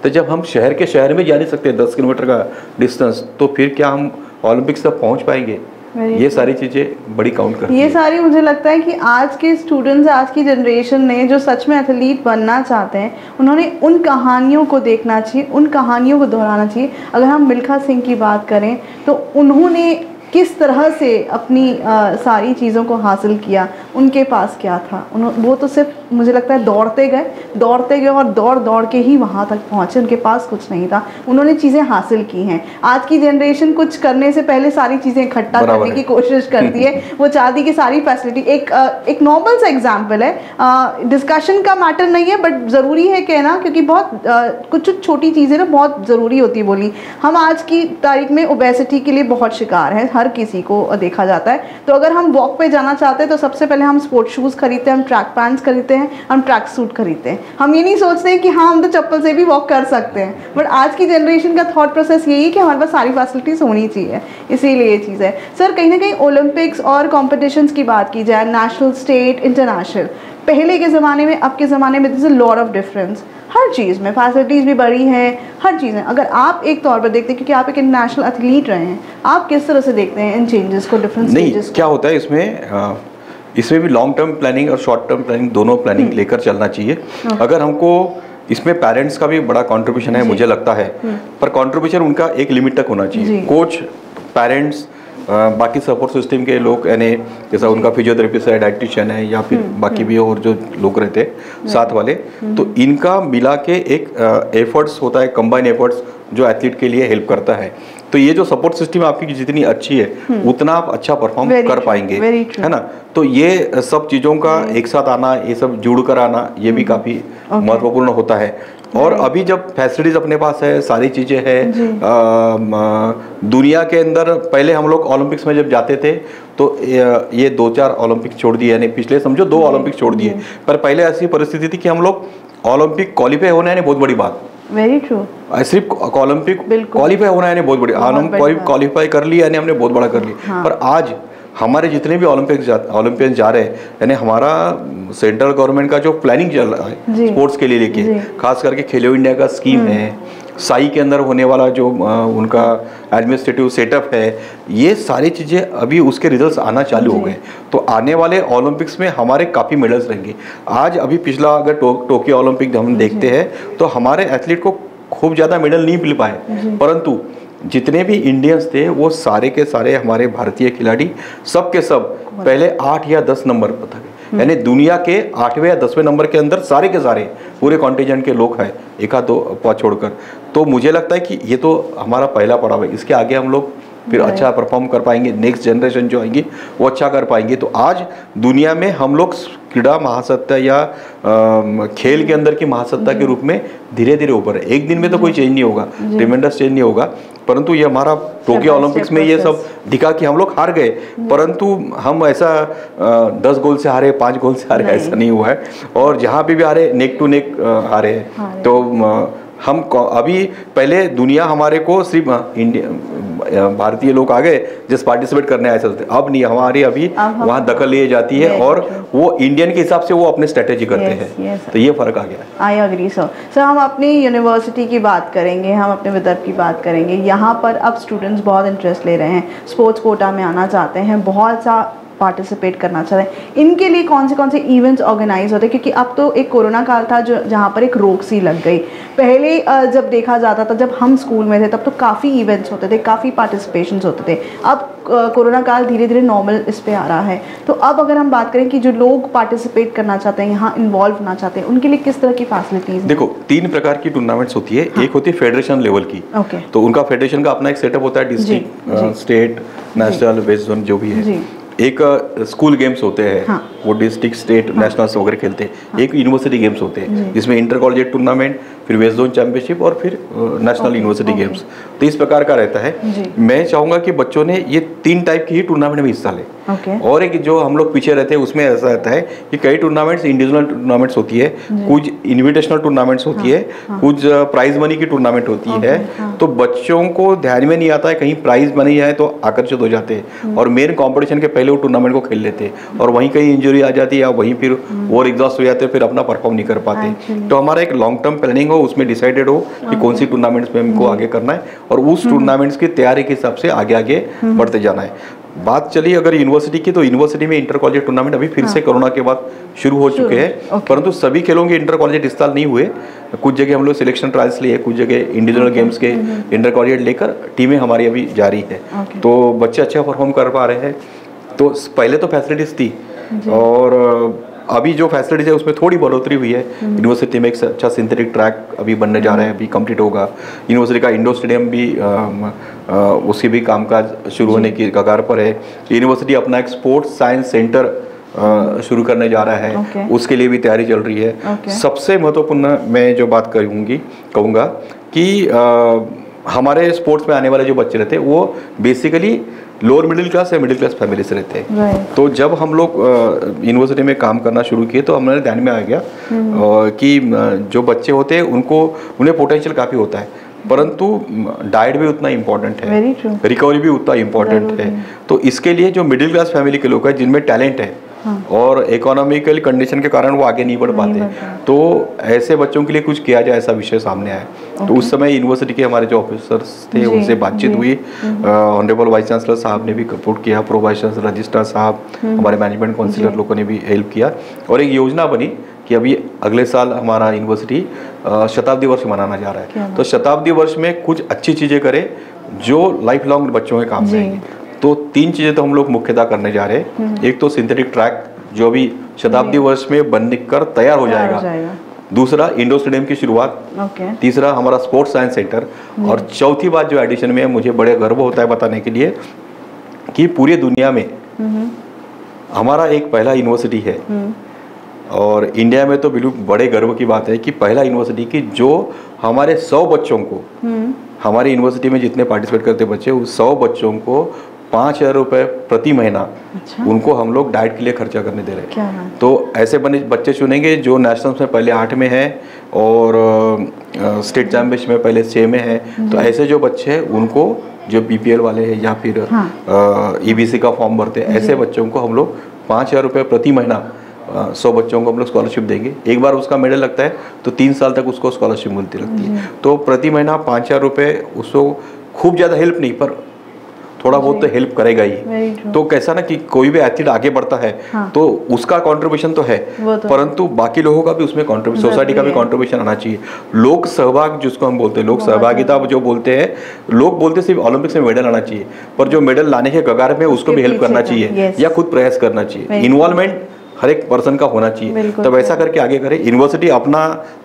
तो जब हम शहर के शहर में जा नहीं सकते दस किलोमीटर का डिस्टेंस, तो फिर क्या हम ओलंपिक्स तक पहुँच पाएंगे? ये सारी चीज़ें बड़ी काउंट करती हैं। ये सारी मुझे लगता है कि आज के स्टूडेंट्स, आज की जनरेशन ने जो सच में एथलीट बनना चाहते हैं, उन्होंने उन कहानियों को देखना चाहिए, उन कहानियों को दोहराना चाहिए। अगर हम मिल्खा सिंह की बात करें तो उन्होंने किस तरह से अपनी आ, सारी चीज़ों को हासिल किया, उनके पास क्या था, उन्होंने वो तो सिर्फ मुझे लगता है दौड़ते गए दौड़ते गए और दौड़ दौड़ के ही वहाँ तक पहुँचे, उनके पास कुछ नहीं था, उन्होंने चीज़ें हासिल की हैं। आज की जनरेशन कुछ करने से पहले सारी चीज़ें इकट्ठा करने की कोशिश करती है, वो चाहती कि सारी फैसिलिटी, एक एक नॉर्मल सा एग्जाम्पल है, डिस्कशन का मैटर नहीं है बट ज़रूरी है कहना, क्योंकि बहुत आ, कुछ कुछ छोटी चीज़ें ना बहुत ज़रूरी होती है बोली। हम आज की तारीख में ओबेसिटी के लिए बहुत शिकार हैं, हर किसी को देखा जाता है। तो अगर हम वॉक पर जाना चाहते हैं तो सबसे पहले हम स्पोर्ट शूज़ खरीदते हैं, हम ट्रैक पैंट्स खरीदते हैं, हम ट्रैक सूट खरीदते हैं। हम ये नहीं सोचते कि हाँ हम तो चप्पल से भी वॉक कर सकते हैं, बट आज की जनरेशन का थॉट प्रोसेस यही है कि हमारे पास सारी फैसिलिटीज होनी चाहिए, इसीलिए ये चीज़ है। सर कहीं ना कहीं ओलंपिक्स और कॉम्पिटिशन्स की बात की जाए, नेशनल, स्टेट, इंटरनेशनल, पहले के ज़माने में अब के ज़माने में this is lot of difference, हर चीज़ में फैसिलिटीज़ भी बढ़ी हैं, हर चीज़ हैं। अगर आप एक तौर पर देखते हैं, क्योंकि आप एक इंटरनेशनल एथलीट रहे हैं, आप किस तरह से देखते हैं इन चेंजेस को, डिफरेंस चेंजेस क्या होता है इसमें? आ... इसमें भी लॉन्ग टर्म प्लानिंग और शॉर्ट टर्म प्लानिंग, दोनों प्लानिंग लेकर चलना चाहिए। अगर हमको इसमें पेरेंट्स का भी बड़ा कंट्रीब्यूशन है मुझे लगता है, पर कंट्रीब्यूशन उनका एक लिमिट तक होना चाहिए। कोच, पेरेंट्स, बाकी सपोर्ट सिस्टम के लोग, यानी जैसा उनका फिजियोथेरेपिस्ट है, डाइटिशियन है, या फिर बाकी भी और जो लोग रहते हैं साथ वाले, तो इनका मिला के एक एफर्ट्स होता है, कंबाइन एफर्ट्स जो एथलीट के लिए हेल्प करता है। तो ये जो सपोर्ट सिस्टम आपकी जितनी अच्छी है उतना आप अच्छा परफॉर्म कर पाएंगे, है ना। तो ये सब चीज़ों का एक साथ आना, ये सब जुड़ कर आना, ये भी काफ़ी महत्वपूर्ण होता है। और अभी जब फैसिलिटीज अपने पास है, सारी चीज़ें हैं दुनिया के अंदर, पहले हम लोग ओलंपिक्स में जब जाते थे तो ये दो चार ओलंपिक्स छोड़ दिए, यानी पिछले समझो दो ओलंपिक्स छोड़ दिए, पर पहले ऐसी परिस्थिति थी कि हम लोग ओलंपिक क्वालिफाई होना यानी बहुत बड़ी बात, वेरी ट्रू, सिर्फ ओलंपिक क्वालिफाई होना यानी बहुत बड़ी, ओलंपिक क्वालिफाई कर लिया यानी हमने बहुत बड़ा कर लिया। हाँ। पर आज हमारे जितने भी ओलंपिक्स ओलंपियन जा रहे हैं, यानी हमारा सेंट्रल गवर्नमेंट का जो प्लानिंग चल रहा है स्पोर्ट्स के लिए लेके, खास करके खेलो इंडिया का स्कीम है, साई के अंदर होने वाला जो उनका एडमिनिस्ट्रेटिव सेटअप है, ये सारी चीज़ें अभी उसके रिजल्ट्स आना चालू हो गए। तो आने वाले ओलंपिक्स में हमारे काफ़ी मेडल्स रहेंगे। आज अभी पिछला अगर टोक्यो ओलंपिक हम देखते हैं तो हमारे एथलीट को खूब ज़्यादा मेडल नहीं मिल पाए, परंतु जितने भी इंडियंस थे वो सारे के सारे हमारे भारतीय खिलाड़ी सब के सब पहले आठ या दस नंबर पर थे, यानी दुनिया के आठवें या दसवें नंबर के अंदर सारे के सारे पूरे कॉन्टिजेंट के लोग हैं, एक आध दो छोड़कर। तो मुझे लगता है कि ये तो हमारा पहला पड़ाव है, इसके आगे हम लोग फिर अच्छा परफॉर्म कर पाएंगे, नेक्स्ट जनरेशन जो आएंगी वो अच्छा कर पाएंगे। तो आज दुनिया में हम लोग क्रीड़ा महासत्ता या आ, खेल के अंदर की महासत्ता के रूप में धीरे धीरे ऊपर है। एक दिन में तो कोई चेंज नहीं होगा, ट्रिमेंडस चेंज नहीं होगा, परंतु ये हमारा टोक्यो ओलंपिक्स में ये सब दिखा कि हम लोग हार गए, परंतु हम ऐसा दस गोल से हारे, पाँच गोल से हारे, ऐसा नहीं हुआ है। और जहाँ पर भी हारे नेक टू नेक हारे। तो हम अभी पहले दुनिया हमारे को सिर्फ इंडिया भारतीय लोग आ गए जस्ट पार्टिसिपेट करने आए चलते, अब नहीं, हमारी अभी वहाँ दखल लिए जाती है और वो इंडियन के हिसाब से वो अपने स्ट्रेटेजी करते yes, हैं yes, तो ये फर्क आ गया। I agree sir. सर हम अपनी यूनिवर्सिटी की बात करेंगे, हम अपने विदर्भ की बात करेंगे। यहाँ पर अब स्टूडेंट्स बहुत इंटरेस्ट ले रहे हैं, स्पोर्ट्स कोटा में आना चाहते हैं, बहुत सा पार्टिसिपेट करना चाहते हैं, इनके लिए कौन से कौन से इवेंट्स ऑर्गेनाइज होते हैं? क्योंकि अब तो एक कोरोना काल था जो जहाँ पर एक रोक सी लग गई। पहले जब देखा जाता था, जब हम स्कूल में थे तब तो काफ़ी इवेंट्स होते थे, काफ़ी पार्टिसिपेशंस होते थे। अब कोरोना काल धीरे धीरे नॉर्मल इस पर आ रहा है, तो अब अगर हम बात करें कि जो लोग पार्टिसिपेट करना चाहते हैं, यहाँ इन्वॉल्व होना चाहते हैं, उनके लिए किस तरह की फैसिलिटीज? देखो, तीन प्रकार की टूर्नामेंट्स होती है। हाँ। एक होती है फेडरेशन लेवल की, okay. तो उनका फेडरेशन का अपना एक सेटअप होता है, district, state, national, west zone जो भी है। एक स्कूल गेम्स होते हैं, हाँ, वो डिस्ट्रिक्ट, स्टेट, हाँ, नेशनल्स वगैरह खेलते हैं। हाँ, एक यूनिवर्सिटी गेम्स होते हैं जिसमें इंटर कॉलेजिएट टूर्नामेंट, फिर वेस्ट जोन चैंपियनशिप और फिर नेशनल यूनिवर्सिटी गेम्स, तो इस प्रकार का रहता है। मैं चाहूँगा कि बच्चों ने ये तीन टाइप की ही टूर्नामेंट में हिस्सा लें। और एक जो हम लोग पीछे रहते हैं उसमें ऐसा रहता है कि कई टूर्नामेंट्स इंडिविजुअल टूर्नामेंट्स होती है, कुछ इन्विटेशनल टूर्नामेंट्स होती है, कुछ प्राइज मनी की टूर्नामेंट होती है। तो बच्चों को ध्यान में नहीं आता है, कहीं प्राइज मनी आए तो आकर्षित हो जाते हैं और मेन कॉम्पिटिशन के पहले वो टूर्नामेंट को खेल लेते हैं और वहीं कहीं इंजरी आ जाती है या वहीं फिर और एग्जॉस्ट हो जाते हैं, फिर अपना परफॉर्म नहीं कर पाते। तो हमारा एक लॉन्ग टर्म प्लानिंग हो, उसमें डिसाइडेड हो कि कौन सी टूर्नामेंट्स में हमको आगे करना है और उस टूर्नामेंट्स की तैयारी के हिसाब से आगे आगे बढ़ते जाना है। बात चली अगर यूनिवर्सिटी की, तो यूनिवर्सिटी में इंटर कॉलेज टूर्नामेंट अभी फिर से कोरोना के बाद शुरू हो चुके हैं, परंतु सभी खेलों के इंटर कॉलेज इस साल नहीं हुए। कुछ जगह हम लोग सिलेक्शन ट्रायल्स लिए, कुछ जगह इंडिविजुअल गेम्स के इंटर कॉलेज लेकर टीमें हमारी अभी जारी है। तो बच्चे अच्छा परफॉर्म कर पा रहे हैं। तो पहले तो फैसिलिटीज़ थी और अभी जो फैसिलिटीज़ है उसमें थोड़ी बढ़ोतरी हुई है। यूनिवर्सिटी में एक अच्छा सिंथेटिक ट्रैक अभी बनने जा रहा है, अभी कंप्लीट होगा। यूनिवर्सिटी का इंडोर स्टेडियम भी आ, आ, उसकी भी कामकाज शुरू होने की कगार पर है। यूनिवर्सिटी अपना एक स्पोर्ट्स साइंस सेंटर शुरू करने जा रहा है, okay. उसके लिए भी तैयारी चल रही है। okay. सबसे महत्वपूर्ण मैं जो बात करूँगी कहूँगा कि आ, हमारे स्पोर्ट्स में आने वाले जो बच्चे रहते हैं वो बेसिकली लोअर मिडिल क्लास या मिडिल क्लास फैमिली से रहते हैं। right. तो जब हम लोग यूनिवर्सिटी में काम करना शुरू किए तो हमारे ध्यान में आ गया hmm. कि जो बच्चे होते हैं उनको उन्हें पोटेंशियल काफ़ी होता है, परंतु डाइट भी उतना इम्पॉर्टेंट है, रिकवरी भी उतना इम्पॉर्टेंट है। तो इसके लिए जो मिडिल क्लास फैमिली के लोग हैं जिनमें टैलेंट है और इकोनॉमिकल कंडीशन के कारण वो आगे नहीं बढ़ पाते, तो ऐसे बच्चों के लिए कुछ किया जाए ऐसा विषय सामने आया। तो उस समय यूनिवर्सिटी के हमारे जो ऑफिसर्स थे उनसे बातचीत हुई, ऑनरेबल वाइस चांसलर साहब ने भी सपोर्ट किया, प्रो वाइस चांसलर रजिस्ट्रार साहब, हमारे मैनेजमेंट काउंसिलर लोगों ने भी हेल्प किया और एक योजना बनी कि अभी अगले साल हमारा यूनिवर्सिटी शताब्दी वर्ष मनाना जा रहा है, तो शताब्दी वर्ष में कुछ अच्छी चीज़ें करें जो लाइफ लॉन्ग बच्चों के काम आएंगी। तो तीन चीज़ें तो हम लोग मुख्यतः करने जा रहे हैं। एक तो सिंथेटिक ट्रैक जो अभी शताब्दी वर्ष में बनकर तैयार हो जाएगा, दूसरा इंडोर स्टेडियम की शुरुआत, okay. तीसरा हमारा स्पोर्ट्स साइंस सेंटर, और चौथी बात जो एडिशन में मुझे बड़े गर्व होता है बताने के लिए कि पूरी दुनिया में हमारा एक पहला यूनिवर्सिटी है, और इंडिया में तो बिल्कुल बड़े गर्व की बात है कि पहला यूनिवर्सिटी की जो हमारे सौ बच्चों को, हमारी यूनिवर्सिटी में जितने पार्टिसिपेट करते बच्चे उस सौ बच्चों को पाँच हज़ार रुपये प्रति महीना, अच्छा? उनको हम लोग डाइट के लिए खर्चा करने दे रहे हैं। तो ऐसे बने बच्चे चुनेंगे जो नेशनल्स में पहले आठ में हैं और स्टेट चैम्पियनशिप में पहले छः में हैं। तो ऐसे जो बच्चे हैं उनको, जो बीपीएल वाले हैं या फिर हाँ। ईबीसी का फॉर्म भरते हैं, ऐसे बच्चों को हम लोग पाँच हज़ार रुपये प्रति महीना सौ बच्चों को हम लोग स्कॉलरशिप देंगे। एक बार उसका मेडल लगता है तो तीन साल तक उसको स्कॉलरशिप मिलती रहती है। तो प्रति महीना पाँच हज़ार रुपये उसको खूब ज़्यादा हेल्प नहीं, पर थोड़ा बहुत तो हेल्प करेगा ही। तो कैसा ना कि कोई भी एथलीट आगे बढ़ता है, हाँ। तो उसका कंट्रीब्यूशन तो है, तो परंतु बाकी लोगों का भी उसमें कंट्रीब्यूशन, सोसाइटी का भी कंट्रीब्यूशन आना चाहिए। लोक सहभाग जिसको हम बोलते हैं, लोक सहभागिता जो बोलते हैं, लोग बोलते सिर्फ ओलंपिक्स में मेडल आना चाहिए, पर जो मेडल लाने के कगार में उसको भी हेल्प करना चाहिए या खुद प्रयास करना चाहिए। इन्वॉल्वमेंट हर एक पर्सन का होना चाहिए। तब ऐसा करके आगे करें। यूनिवर्सिटी अपना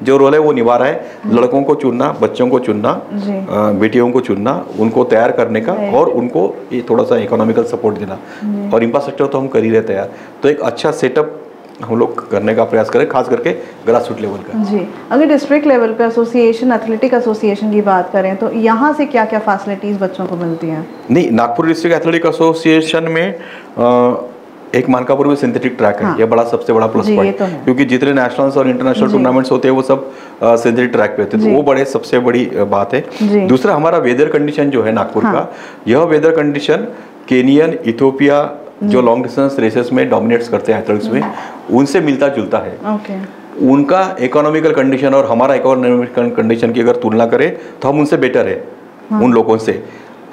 जो रोल है वो निभा रहा है, लड़कों को चुनना, बच्चों को चुनना, बेटियों को चुनना, उनको तैयार करने का, और उनको ये थोड़ा सा इकोनॉमिकल सपोर्ट देना, और इंफ्रास्ट्रक्चर तो हम कर ही रहे तैयार। तो एक अच्छा सेटअप हम लोग करने का प्रयास करें, खास करके ग्रासरूट लेवल का। जी, अगर डिस्ट्रिक्ट लेवल पे एसोसिएशन, एथलेटिक एसोसिएशन की बात करें तो यहाँ से क्या क्या फैसिलिटीज़ बच्चों को मिलती हैं? नहीं, नागपुर डिस्ट्रिक्ट एथलेटिक एसोसिएशन में एक मानकापुर में सिंथेटिक ट्रैक है, हाँ। यह बड़ा सबसे बड़ा प्लस पॉइंट है, क्योंकि जितने नेशनल्स और इंटरनेशनल टूर्नामेंट्स होते हैं वो सब सिंथेटिक ट्रैक पे होते हैं, तो वो बड़े सबसे बड़ी बात है। दूसरा, हमारा वेदर कंडीशन जो है नागपुर हाँ। का, यह वेदर कंडीशन केनियन, इथियोपिया जो लॉन्ग डिस्टेंस रेसेस में डोमिनेट्स करते हैं एथलीट्स में, उनसे मिलता जुलता है। उनका इकोनॉमिकल कंडीशन और हमारा इकोनॉमिकल कंडीशन की अगर तुलना करें तो हम उनसे बेटर है, उन लोगों से।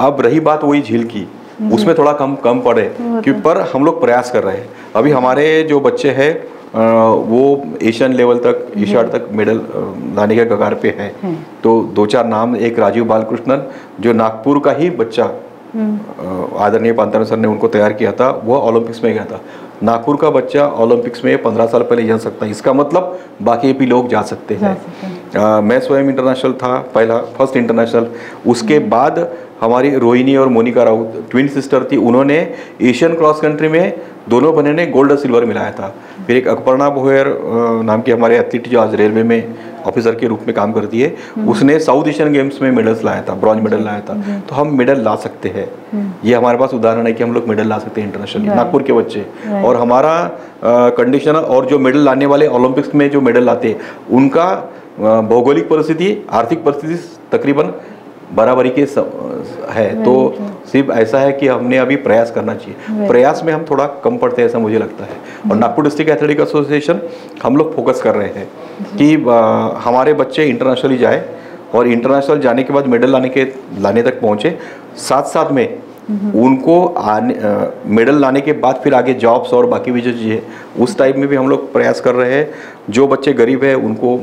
अब रही बात वही झील की, उसमें थोड़ा कम कम पड़े कि, पर हम लोग प्रयास कर रहे हैं। अभी हमारे जो बच्चे हैं वो एशियन लेवल तक, एशियाड तक मेडल लाने के कगार पे हैं। तो दो चार नाम, एक राजीव बालकृष्णन जो नागपुर का ही बच्चा, आदरणीय पंतराजन सर ने उनको तैयार किया था, वह ओलंपिक्स में गया था। नागपुर का बच्चा ओलंपिक्स में पंद्रह साल पहले जा सकता है, इसका मतलब बाकी भी लोग जा सकते हैं। आ, मैं स्वयं इंटरनेशनल था, पहला फर्स्ट इंटरनेशनल। उसके बाद हमारी रोहिणी और मोनिका राउत ट्विन सिस्टर थी, उन्होंने एशियन क्रॉस कंट्री में दोनों बहनों ने गोल्ड और सिल्वर मिलाया था। फिर एक अपर्णा बोयर नाम की हमारे एथलीट जो आज रेलवे में ऑफिसर के रूप में काम करती है, उसने साउथ एशियन गेम्स में मेडल्स लाया था, ब्रॉन्ज मेडल लाया था। तो हम मेडल ला सकते हैं, ये हमारे पास उदाहरण है कि हम लोग मेडल ला सकते हैं इंटरनेशनल, नागपुर के बच्चे। और हमारा कंडीशन और जो मेडल लाने वाले ओलंपिक्स में जो मेडल लाते हैं, उनका भौगोलिक परिस्थिति, आर्थिक परिस्थिति तकरीबन बराबरी के है। तो सिर्फ ऐसा है कि हमने अभी प्रयास करना चाहिए, प्रयास में हम थोड़ा कम पड़ते हैं ऐसा मुझे लगता है। और नागपुर डिस्ट्रिक्ट एथलेटिक एसोसिएशन हम लोग फोकस कर रहे हैं कि हमारे बच्चे इंटरनेशनली जाए, और इंटरनेशनल जाने के बाद मेडल लाने के लाने तक पहुँचे, साथ साथ में उनको आने, मेडल लाने के बाद फिर आगे जॉब्स और बाकी भी जो चीज़ें, उस टाइप में भी हम लोग प्रयास कर रहे हैं। जो बच्चे गरीब हैं उनको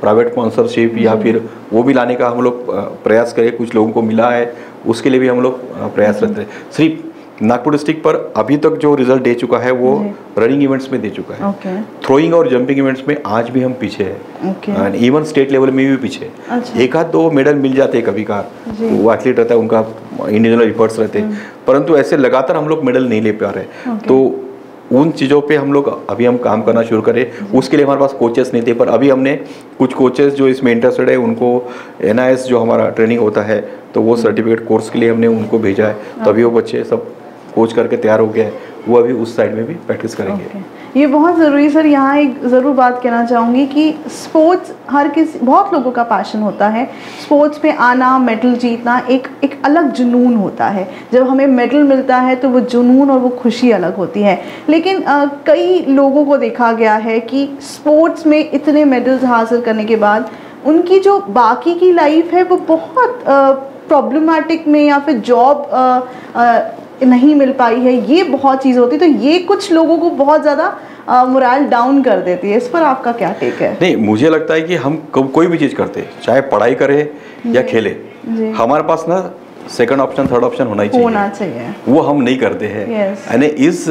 प्राइवेट स्पॉन्सरशिप या फिर वो भी लाने का हम लोग प्रयास करें, कुछ लोगों को मिला है, उसके लिए भी हम लोग प्रयासरत रहे। सिर्फ नागपुर डिस्ट्रिक्ट पर अभी तक जो रिजल्ट दे चुका है वो रनिंग इवेंट्स में दे चुका है, okay. थ्रोइंग और जंपिंग इवेंट्स में आज भी हम पीछे हैं, okay. इवन स्टेट लेवल में भी पीछे। अच्छा। एक आध दो मेडल मिल जाते हैं कभी कभार, वो एथलीट रहता है, उनका इंडिविजुअल एफर्ट्स रहते हैं, परंतु ऐसे लगातार हम लोग मेडल नहीं ले पा रहे, okay. तो उन चीज़ों पे हम लोग अभी हम काम करना शुरू करें। उसके लिए हमारे पास कोचेस नहीं थे, पर अभी हमने कुछ कोचेस जो इसमें इंटरेस्टेड है उनको एन आई एस जो हमारा ट्रेनिंग होता है तो वो सर्टिफिकेट कोर्स के लिए हमने उनको भेजा है, तो अभी वो बच्चे सब कोच करके तैयार हो गया है, वो अभी उस साइड में भी प्रैक्टिस करेंगे। okay. ये बहुत ज़रूरी। सर, यहाँ एक ज़रूर बात कहना चाहूँगी कि स्पोर्ट्स हर किसी, बहुत लोगों का पैशन होता है, स्पोर्ट्स में आना, मेडल जीतना एक एक अलग जुनून होता है। जब हमें मेडल मिलता है तो वो जुनून और वो खुशी अलग होती है। लेकिन आ, कई लोगों को देखा गया है कि स्पोर्ट्स में इतने मेडल्स हासिल करने के बाद उनकी जो बाकी की लाइफ है वो बहुत प्रॉब्लमैटिक में या फिर जॉब नहीं मिल पाई है, ये बहुत चीज़ होती है। तो ये कुछ लोगों को बहुत ज़्यादा मोरल डाउन कर देती है। इस पर आपका क्या टेक है? नहीं, मुझे लगता है कि हम को, कोई भी चीज़ करते, चाहे पढ़ाई करे या खेले, हमारे पास ना सेकंड ऑप्शन थर्ड ऑप्शन होना ही चाहिए, होना चाहिए। वो हम नहीं करते हैं, यानी yes. इस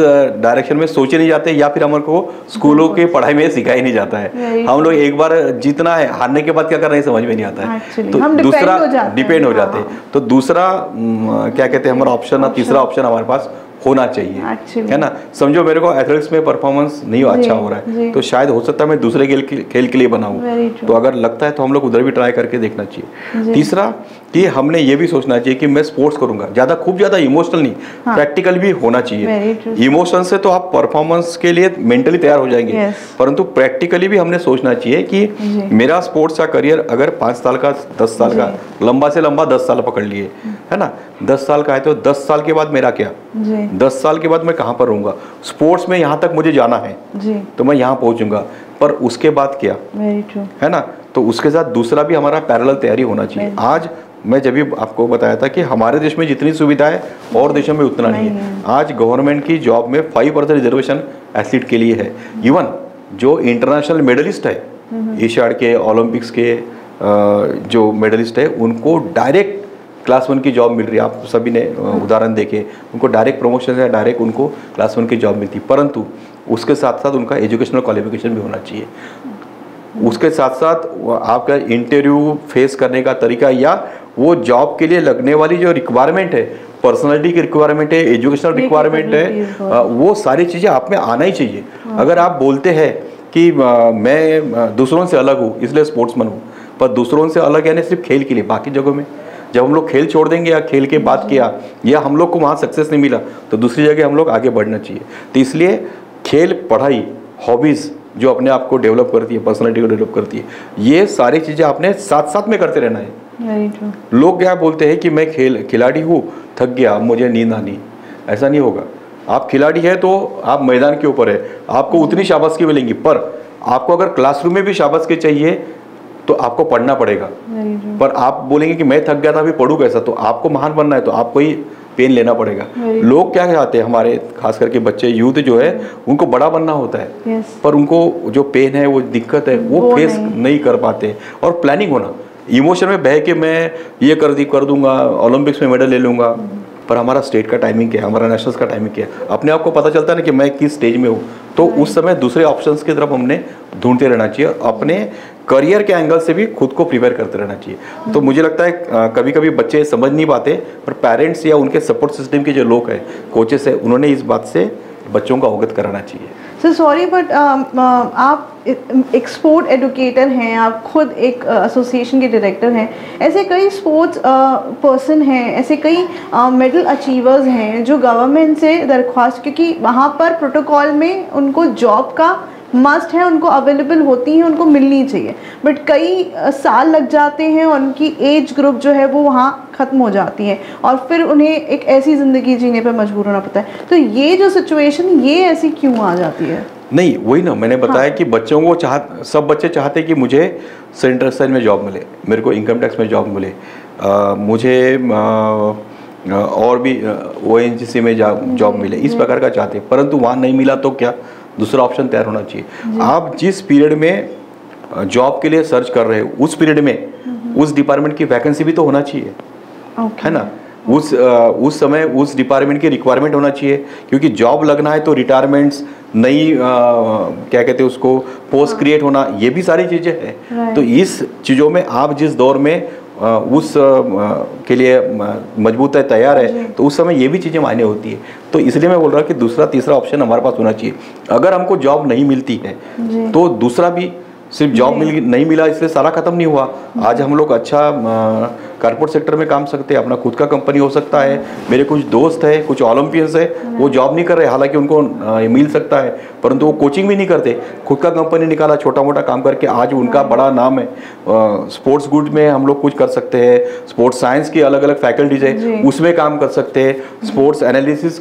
डायरेक्शन में सोचे नहीं जाते, या फिर हमारे को स्कूलों के पढ़ाई में सिखाया ही नहीं जाता है। right. हम लोग एक बार जीतना है, हारने के बाद क्या करना है समझ में नहीं आता है। Actually, तो हम दूसरा डिपेंड हो जाते हैं। हाँ। तो दूसरा क्या कहते हैं हमारा ऑप्शन, तीसरा ऑप्शन हमारे पास होना चाहिए, है ना। समझो मेरे को एथलेटिक्स में परफॉर्मेंस नहीं अच्छा हो रहा है, तो शायद हो सकता है मैं दूसरे खेल खेल के लिए बनाऊँ, तो अगर लगता है तो हम लोग उधर भी ट्राई करके देखना चाहिए। तीसरा कि हमने ये भी सोचना चाहिए कि मैं स्पोर्ट्स करूँगा ज़्यादा, खूब ज़्यादा इमोशनल नहीं, हाँ। प्रैक्टिकल भी होना चाहिए। इमोशन से तो आप परफॉर्मेंस के लिए मेंटली तैयार हो जाएंगे, परंतु प्रैक्टिकली भी हमने सोचना चाहिए कि मेरा स्पोर्ट्स का करियर अगर पाँच साल का, दस साल का, लंबा से लंबा दस साल पकड़ लिए, है ना, दस साल का है, तो दस साल के बाद मेरा क्या, दस साल के बाद मैं कहाँ पर रहूँगा। स्पोर्ट्स में यहाँ तक मुझे जाना है जी, तो मैं यहाँ पहुँचूँगा, पर उसके बाद क्या, है ना। तो उसके साथ दूसरा भी हमारा पैरेलल तैयारी होना चाहिए। आज मैं जब भी आपको बताया था कि हमारे देश में जितनी सुविधा है और देशों में उतना नहीं है। आज गवर्नमेंट की जॉब में फाइव परसेंट रिजर्वेशन एथलीट के लिए है। इवन जो इंटरनेशनल मेडलिस्ट है, एशियाड के, ओलंपिक्स के जो मेडलिस्ट है, उनको डायरेक्ट क्लास वन की जॉब मिल रही है। आप सभी ने उदाहरण देखे, उनको डायरेक्ट प्रमोशन है, डायरेक्ट उनको क्लास वन की जॉब मिलती, परंतु उसके साथ साथ उनका एजुकेशनल क्वालिफिकेशन भी होना चाहिए। उसके साथ साथ आपका इंटरव्यू फेस करने का तरीका, या वो जॉब के लिए लगने वाली जो रिक्वायरमेंट है, पर्सनालिटी की रिक्वायरमेंट है, एजुकेशनल रिक्वायरमेंट है, वो सारी चीज़ें आप में आना ही चाहिए। अगर आप बोलते हैं कि मैं दूसरों से अलग हूँ इसलिए स्पोर्ट्समैन हूँ, पर दूसरों से अलग यानी सिर्फ खेल के लिए, बाकी जगहों में जब हम लोग खेल छोड़ देंगे या खेल के बाद किया या हम लोग को वहाँ सक्सेस नहीं मिला तो दूसरी जगह हम लोग आगे बढ़ना चाहिए। तो इसलिए खेल, पढ़ाई, हॉबीज़ जो अपने आप को डेवलप करती है, पर्सनालिटी को डेवलप करती है, ये सारी चीज़ें आपने साथ साथ में करते रहना है। लोग क्या बोलते हैं कि मैं खेल खिलाड़ी हूँ, थक गया, मुझे नींद आनी, ऐसा नहीं होगा। आप खिलाड़ी है तो आप मैदान के ऊपर है, आपको उतनी शाबाशगी मिलेंगी, पर आपको अगर क्लासरूम में भी शाबाशगी चाहिए तो आपको पढ़ना पड़ेगा। पर आप बोलेंगे कि मैं थक गया था, अभी पढ़ूँ कैसा, तो आपको महान बनना है तो आपको ही पेन लेना पड़ेगा। लोग क्या चाहते हैं, हमारे खास करके बच्चे, यूथ जो है, उनको बड़ा बनना होता है, पर उनको जो पेन है, वो दिक्कत है, वो, वो फेस नहीं।, नहीं कर पाते। और प्लानिंग होना, इमोशन में बह के मैं ये कर दी कर दूंगा, ओलंपिक्स में मेडल ले लूँगा, पर हमारा स्टेट का टाइमिंग क्या है, हमारा नेशनल का टाइमिंग क्या है, अपने आप को पता चलता है ना कि मैं किस स्टेज में हूँ। तो उस समय दूसरे ऑप्शंस की तरफ हमने ढूंढते रहना चाहिए, अपने करियर के एंगल से भी खुद को प्रिपेयर करते रहना चाहिए। तो मुझे लगता है कभी कभी बच्चे समझ नहीं पाते, पर पेरेंट्स या उनके सपोर्ट सिस्टम के जो लोग हैं, कोचेस हैं, उन्होंने इस बात से बच्चों को अवगत कराना चाहिए। सर सॉरी बट आप एक स्पोर्ट एडुकेटर हैं, आप खुद एक एसोसिएशन uh, के डायरेक्टर हैं, ऐसे कई स्पोर्ट्स पर्सन uh, हैं, ऐसे कई मेडल uh, अचीवर्स हैं जो गवर्नमेंट से दरख्वास्त, क्योंकि वहाँ पर प्रोटोकॉल में उनको जॉब का मस्ट है, उनको अवेलेबल होती हैं, उनको मिलनी चाहिए, बट कई साल लग जाते हैं और उनकी एज ग्रुप जो है वो वहाँ ख़त्म हो जाती है और फिर उन्हें एक ऐसी ज़िंदगी जीने पर मजबूर होना पड़ता है। तो ये जो सिचुएशन, ये ऐसी क्यों आ जाती है? नहीं, वही ना मैंने बताया, हाँ। कि बच्चों को चाह सब बच्चे चाहते कि मुझे सेंट्रल साइड में जॉब मिले, मेरे को इनकम टैक्स में जॉब मिले, आ, मुझे आ, और भी ओ एन जी सी में जॉब मिले, इस प्रकार का चाहते, परंतु वहाँ नहीं मिला तो क्या, दूसरा ऑप्शन तैयार होना चाहिए। आप जिस पीरियड में जॉब के लिए सर्च कर रहे हो, उस पीरियड में उस डिपार्टमेंट की वैकेंसी भी तो होना चाहिए, okay. है ना, okay. उस उस समय उस डिपार्टमेंट की रिक्वायरमेंट होना चाहिए, क्योंकि जॉब लगना है तो रिटायरमेंट्स, नई क्या कहते हैं उसको, पोस्ट क्रिएट होना, ये भी सारी चीज़ें हैं, right. तो इस चीज़ों में आप जिस दौर में उस के लिए मजबूत है, तैयार है, तो उस समय ये भी चीज़ें मायने होती है। तो इसलिए मैं बोल रहा हूँ कि दूसरा तीसरा ऑप्शन हमारे पास होना चाहिए। अगर हमको जॉब नहीं मिलती है तो दूसरा भी, सिर्फ जॉब मिल नहीं मिला इसलिए सारा खत्म नहीं हुआ। आज हम लोग अच्छा कॉर्पोरेट सेक्टर में काम सकते हैं, अपना खुद का कंपनी हो सकता है। मेरे कुछ दोस्त हैं, कुछ ओलंपियंस हैं, वो जॉब नहीं कर रहे, हालांकि उनको मिल सकता है, परंतु वो कोचिंग भी नहीं करते, खुद का कंपनी निकाला, छोटा मोटा काम करके आज उनका बड़ा नाम है। स्पोर्ट्स गुड में हम लोग कुछ कर सकते हैं, स्पोर्ट्स साइंस की अलग अलग फैकल्टीज है, उसमें काम कर सकते हैं, स्पोर्ट्स एनालिसिस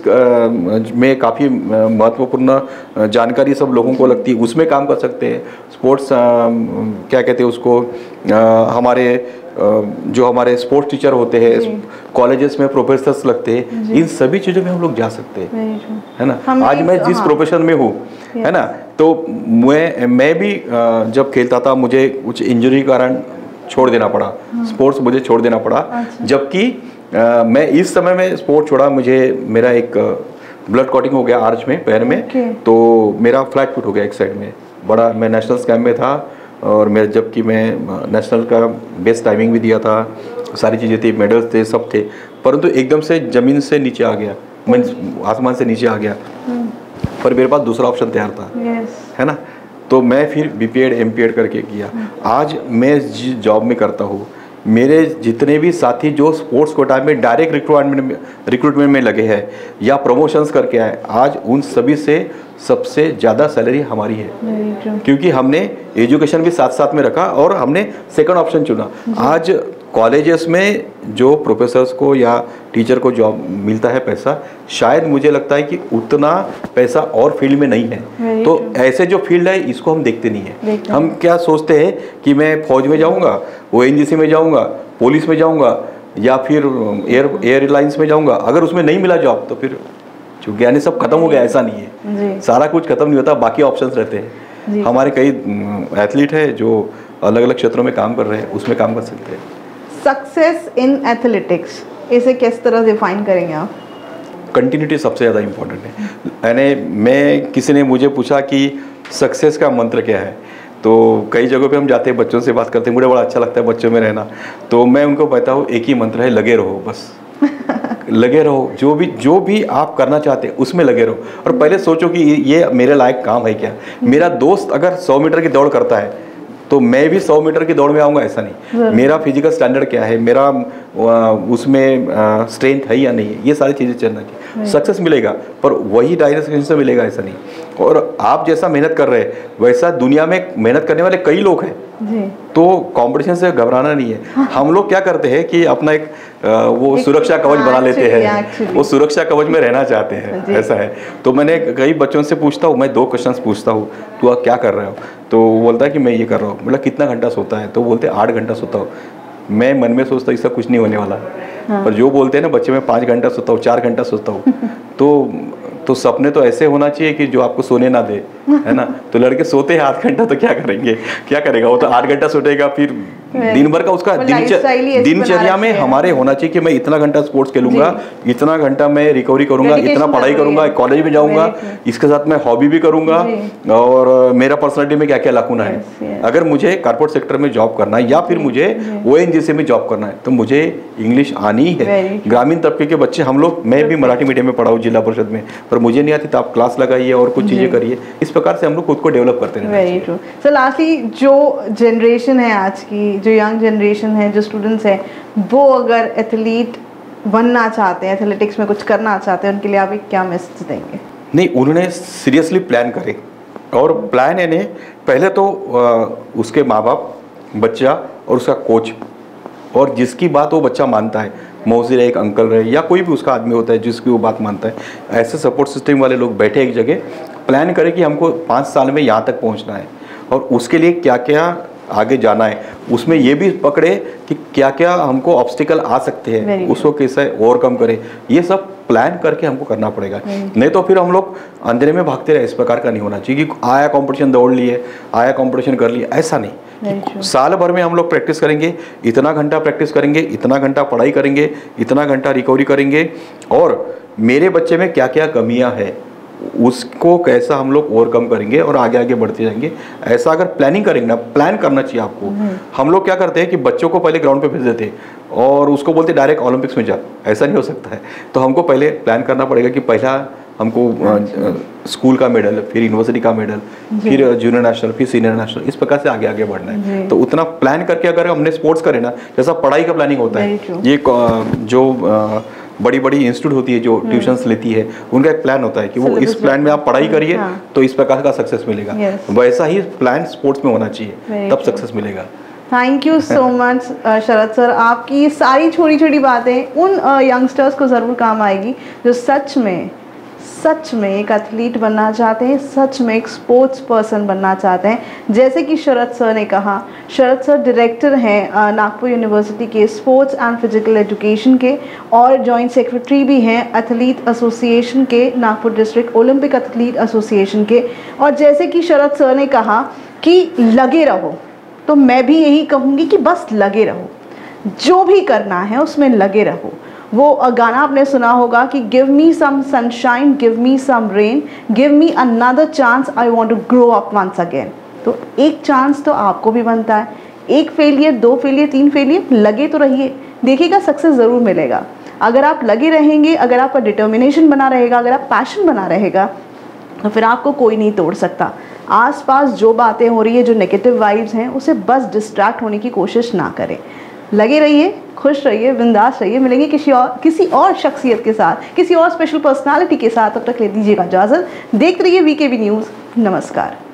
में काफ़ी महत्वपूर्ण जानकारी सब लोगों को लगती है, उसमें काम कर सकते हैं, स्पोर्ट्स क्या कहते हैं उसको, हमारे जो हमारे स्पोर्ट्स टीचर होते हैं, कॉलेजेस में प्रोफेसर्स लगते हैं, इन सभी चीज़ों में हम लोग जा सकते हैं, है ना। आज मैं जिस प्रोफेशन में हूँ, है ना, तो मैं मैं भी जब खेलता था मुझे कुछ इंजरी के कारण छोड़ देना पड़ा, स्पोर्ट्स मुझे छोड़ देना पड़ा। अच्छा। जबकि मैं इस समय में स्पोर्ट छोड़ा, मुझे मेरा एक ब्लड क्लॉटिंग हो गया आर्च में, पैर में, तो मेरा फ्लैट फुट हो गया एक साइड में बड़ा। मैं नेशनल कैंप में था और मेरे जबकि मैं नेशनल का बेस्ट टाइमिंग भी दिया था, सारी चीज़ें थी, मेडल्स थे, सब थे, परंतु एकदम से ज़मीन से नीचे आ गया, मैं आसमान से नीचे आ गया। पर मेरे पास दूसरा ऑप्शन तैयार था, है ना, तो मैं फिर B P Ed M P Ed करके किया। आज मैं जिस जॉब में करता हूँ, मेरे जितने भी साथी जो स्पोर्ट्स कोटा में डायरेक्ट रिक्रूटमेंट में रिक्रूटमेंट में लगे हैं या प्रमोशंस करके आए, आज उन सभी से सबसे ज़्यादा सैलरी हमारी है, क्योंकि हमने एजुकेशन भी साथ साथ में रखा और हमने सेकंड ऑप्शन चुना। आज कॉलेजेस में जो प्रोफेसर्स को या टीचर को जॉब मिलता है पैसा, शायद मुझे लगता है कि उतना पैसा और फील्ड में नहीं है। तो ऐसे जो फील्ड है इसको हम देखते नहीं है। हम क्या सोचते हैं कि मैं फौज में जाऊंगा, ओ एन जी सी में जाऊंगा, पुलिस में जाऊंगा या फिर एयर एयरलाइंस में जाऊंगा, अगर उसमें नहीं मिला जॉब तो फिर चूंकि यानी सब खत्म हो गया, ऐसा नहीं है, सारा कुछ खत्म नहीं होता, बाकी ऑप्शंस रहते हैं। हमारे कई एथलीट हैं जो अलग अलग क्षेत्रों में काम कर रहे हैं, उसमें काम कर सकते हैं। सक्सेस इन एथलेटिक्स इसे किस तरह डिफाइन करेंगे आप? कंटिन्यूटी सबसे ज़्यादा इम्पोर्टेंट है। यानी मैं किसी ने मुझे पूछा कि सक्सेस का मंत्र क्या है, तो कई जगहों पे हम जाते हैं, बच्चों से बात करते हैं, मुझे बड़ा अच्छा लगता है बच्चों में रहना, तो मैं उनको बताता हूँ एक ही मंत्र है, लगे रहो, बस लगे रहो। जो भी जो भी आप करना चाहते हैं उसमें लगे रहो और पहले सोचो कि ये मेरे लायक काम है क्या। मेरा दोस्त अगर सौ मीटर की दौड़ करता है तो मैं भी सौ मीटर की दौड़ में आऊँगा, ऐसा नहीं। मेरा फिजिकल स्टैंडर्ड क्या है, मेरा उसमें स्ट्रेंथ है या नहीं है, ये सारी चीज़ें चलना चाहिए। सक्सेस मिलेगा पर वही डायरेक्शन से मिलेगा ऐसा नहीं। और आप जैसा मेहनत कर रहे हैं वैसा दुनिया में मेहनत करने वाले कई लोग हैं, तो कंपटीशन से घबराना नहीं है। हम लोग क्या करते हैं कि अपना एक आ, वो एक सुरक्षा कवच बना लेते हैं, वो सुरक्षा कवच में रहना चाहते हैं, ऐसा है। तो मैंने कई बच्चों से पूछता हूँ, मैं दो क्वेश्चंस पूछता हूँ, तू आप क्या कर रहे हो, तो वो बोलता है कि मैं ये कर रहा हूँ। मतलब कितना घंटा सोता है, तो बोलते आठ घंटा सोता हूँ। मैं मन में सोचता हूँ इसका कुछ नहीं होने वाला, पर जो बोलते हैं ना बच्चे, मैं पाँच घंटा सोता हूँ, चार घंटा सोता हूँ, तो तो सपने तो ऐसे होना चाहिए कि जो आपको सोने ना दे, है ना। तो लड़के सोते हैं आठ घंटा तो क्या करेंगे, क्या करेगा वो, तो आठ घंटा सोटेगा, फिर दिन भर का उसका दिनचर्या में हमारे होना चाहिए कि मैं इतना घंटा स्पोर्ट्स खेलूंगा, इतना घंटा मैं रिकवरी करूंगा, इतना पढ़ाई करूंगा, कॉलेज में जाऊंगा, इसके साथ मैं हॉबी भी करूंगा और मेरा पर्सनैलिटी में क्या क्या लाकुना है। अगर मुझे कॉर्पोरेट सेक्टर में जॉब करना है या फिर मुझे ओ एन जी सी में जॉब करना है तो मुझे इंग्लिश आनी है। ग्रामीण तबके के बच्चे हम लोग, मैं भी मराठी मीडियम में पढ़ा हूँ जिला परिषद में, पर मुझे नहीं आती, तो आप क्लास लगाइए और कुछ चीज़ें करिए। इस प्रकार से हम लोग खुद को डेवलप करते हैं। Very true sir. लास्टली जो जनरेशन है आज की, जो यंग जनरेशन है, जो स्टूडेंट्स हैं, वो अगर एथलीट बनना चाहते हैं, एथलेटिक्स में कुछ करना चाहते हैं, उनके लिए आप एक क्या मैसेज देंगे? नहीं, उन्होंने सीरियसली प्लान करें और प्लान यानी पहले तो उसके माँ बाप, बच्चा और उसका कोच और जिसकी बात वो बच्चा मानता है, मौसी रहे, एक अंकल रहे या कोई भी उसका आदमी होता है जिसकी वो बात मानता है, ऐसे सपोर्ट सिस्टम वाले लोग बैठे एक जगह प्लान करें कि हमको पाँच साल में यहाँ तक पहुँचना है और उसके लिए क्या क्या आगे जाना है। उसमें ये भी पकड़े कि क्या क्या हमको ऑब्स्टिकल आ सकते हैं, उसको कैसे ओवरकम करें, ये सब प्लान करके हमको करना पड़ेगा। नहीं तो फिर हम लोग अंधेरे में भागते रहे, इस प्रकार का नहीं होना चाहिए कि आया कंपटीशन दौड़ लिए, आया कंपटीशन कर लिए, ऐसा नहीं। साल भर में हम लोग प्रैक्टिस करेंगे, इतना घंटा प्रैक्टिस करेंगे, इतना घंटा पढ़ाई करेंगे, इतना घंटा रिकवरी करेंगे और मेरे बच्चे में क्या क्या कमियां है उसको कैसा हम लोग ओवरकम करेंगे और आगे आगे बढ़ते जाएंगे। ऐसा अगर प्लानिंग करेंगे ना, प्लान करना चाहिए आपको। हम लोग क्या करते हैं कि बच्चों को पहले ग्राउंड पे भेज देते हैं और उसको बोलते डायरेक्ट ओलंपिक्स में जा, ऐसा नहीं हो सकता है। तो हमको पहले प्लान करना पड़ेगा कि पहला हमको स्कूल का मेडल, फिर यूनिवर्सिटी का मेडल, फिर जूनियर नेशनल, फिर सीनियर नेशनल, इस प्रकार से आगे आगे बढ़ना है। तो उतना प्लान करके अगर हमने स्पोर्ट्स करे ना, जैसा पढ़ाई का प्लानिंग होता है, ये जो बड़ी बड़ी इंस्टीट्यूट होती है जो ट्यूशंस लेती है, उनका एक प्लान होता है कि वो इस प्लान में आप पढ़ाई करिए तो इस प्रकार का सक्सेस मिलेगा। वैसा ही प्लान स्पोर्ट्स में होना चाहिए, तब सक्सेस मिलेगा। Thank you so much Sharad sir, आपकी सारी छोटी छोटी बातें उन यंगस्टर्स को ज़रूर काम आएगी जो सच में सच में एक एथलीट बनना चाहते हैं, सच में एक स्पोर्ट्स पर्सन बनना चाहते हैं, जैसे कि शरद सर ने कहा। शरद सर डायरेक्टर हैं नागपुर यूनिवर्सिटी के स्पोर्ट्स एंड फिजिकल एजुकेशन के और जॉइंट सेक्रेटरी भी हैं एथलीट एसोसिएशन के, Nagpur district Olympic athlete association के। और जैसे कि शरद सर ने कहा कि लगे रहो, तो मैं भी यही कहूँगी कि बस लगे रहो, जो भी करना है उसमें लगे रहो। वो गाना आपने सुना होगा कि give me some sunshine, give me some rain, give me another chance, I want to grow up once again. तो एक चांस तो आपको भी बनता है, एक फेलियर, दो फेलियर, तीन फेलियर, लगे तो रहिए, देखिएगा सक्सेस ज़रूर मिलेगा। अगर आप लगे रहेंगे, अगर आपका डिटर्मिनेशन बना रहेगा, अगर आप पैशन बना रहेगा, तो फिर आपको कोई नहीं तोड़ सकता। आसपास जो बातें हो रही है, जो नेगेटिव वाइब्स हैं, उसे बस डिस्ट्रैक्ट होने की कोशिश ना करें। लगे रहिए, खुश रहिए, बिंदास रहिए। मिलेंगे किसी और किसी और शख्सियत के साथ, किसी और स्पेशल पर्सनालिटी के साथ। तब तक ले दीजिएगा इजाज़त। देखते रहिए वीके वी न्यूज़। नमस्कार।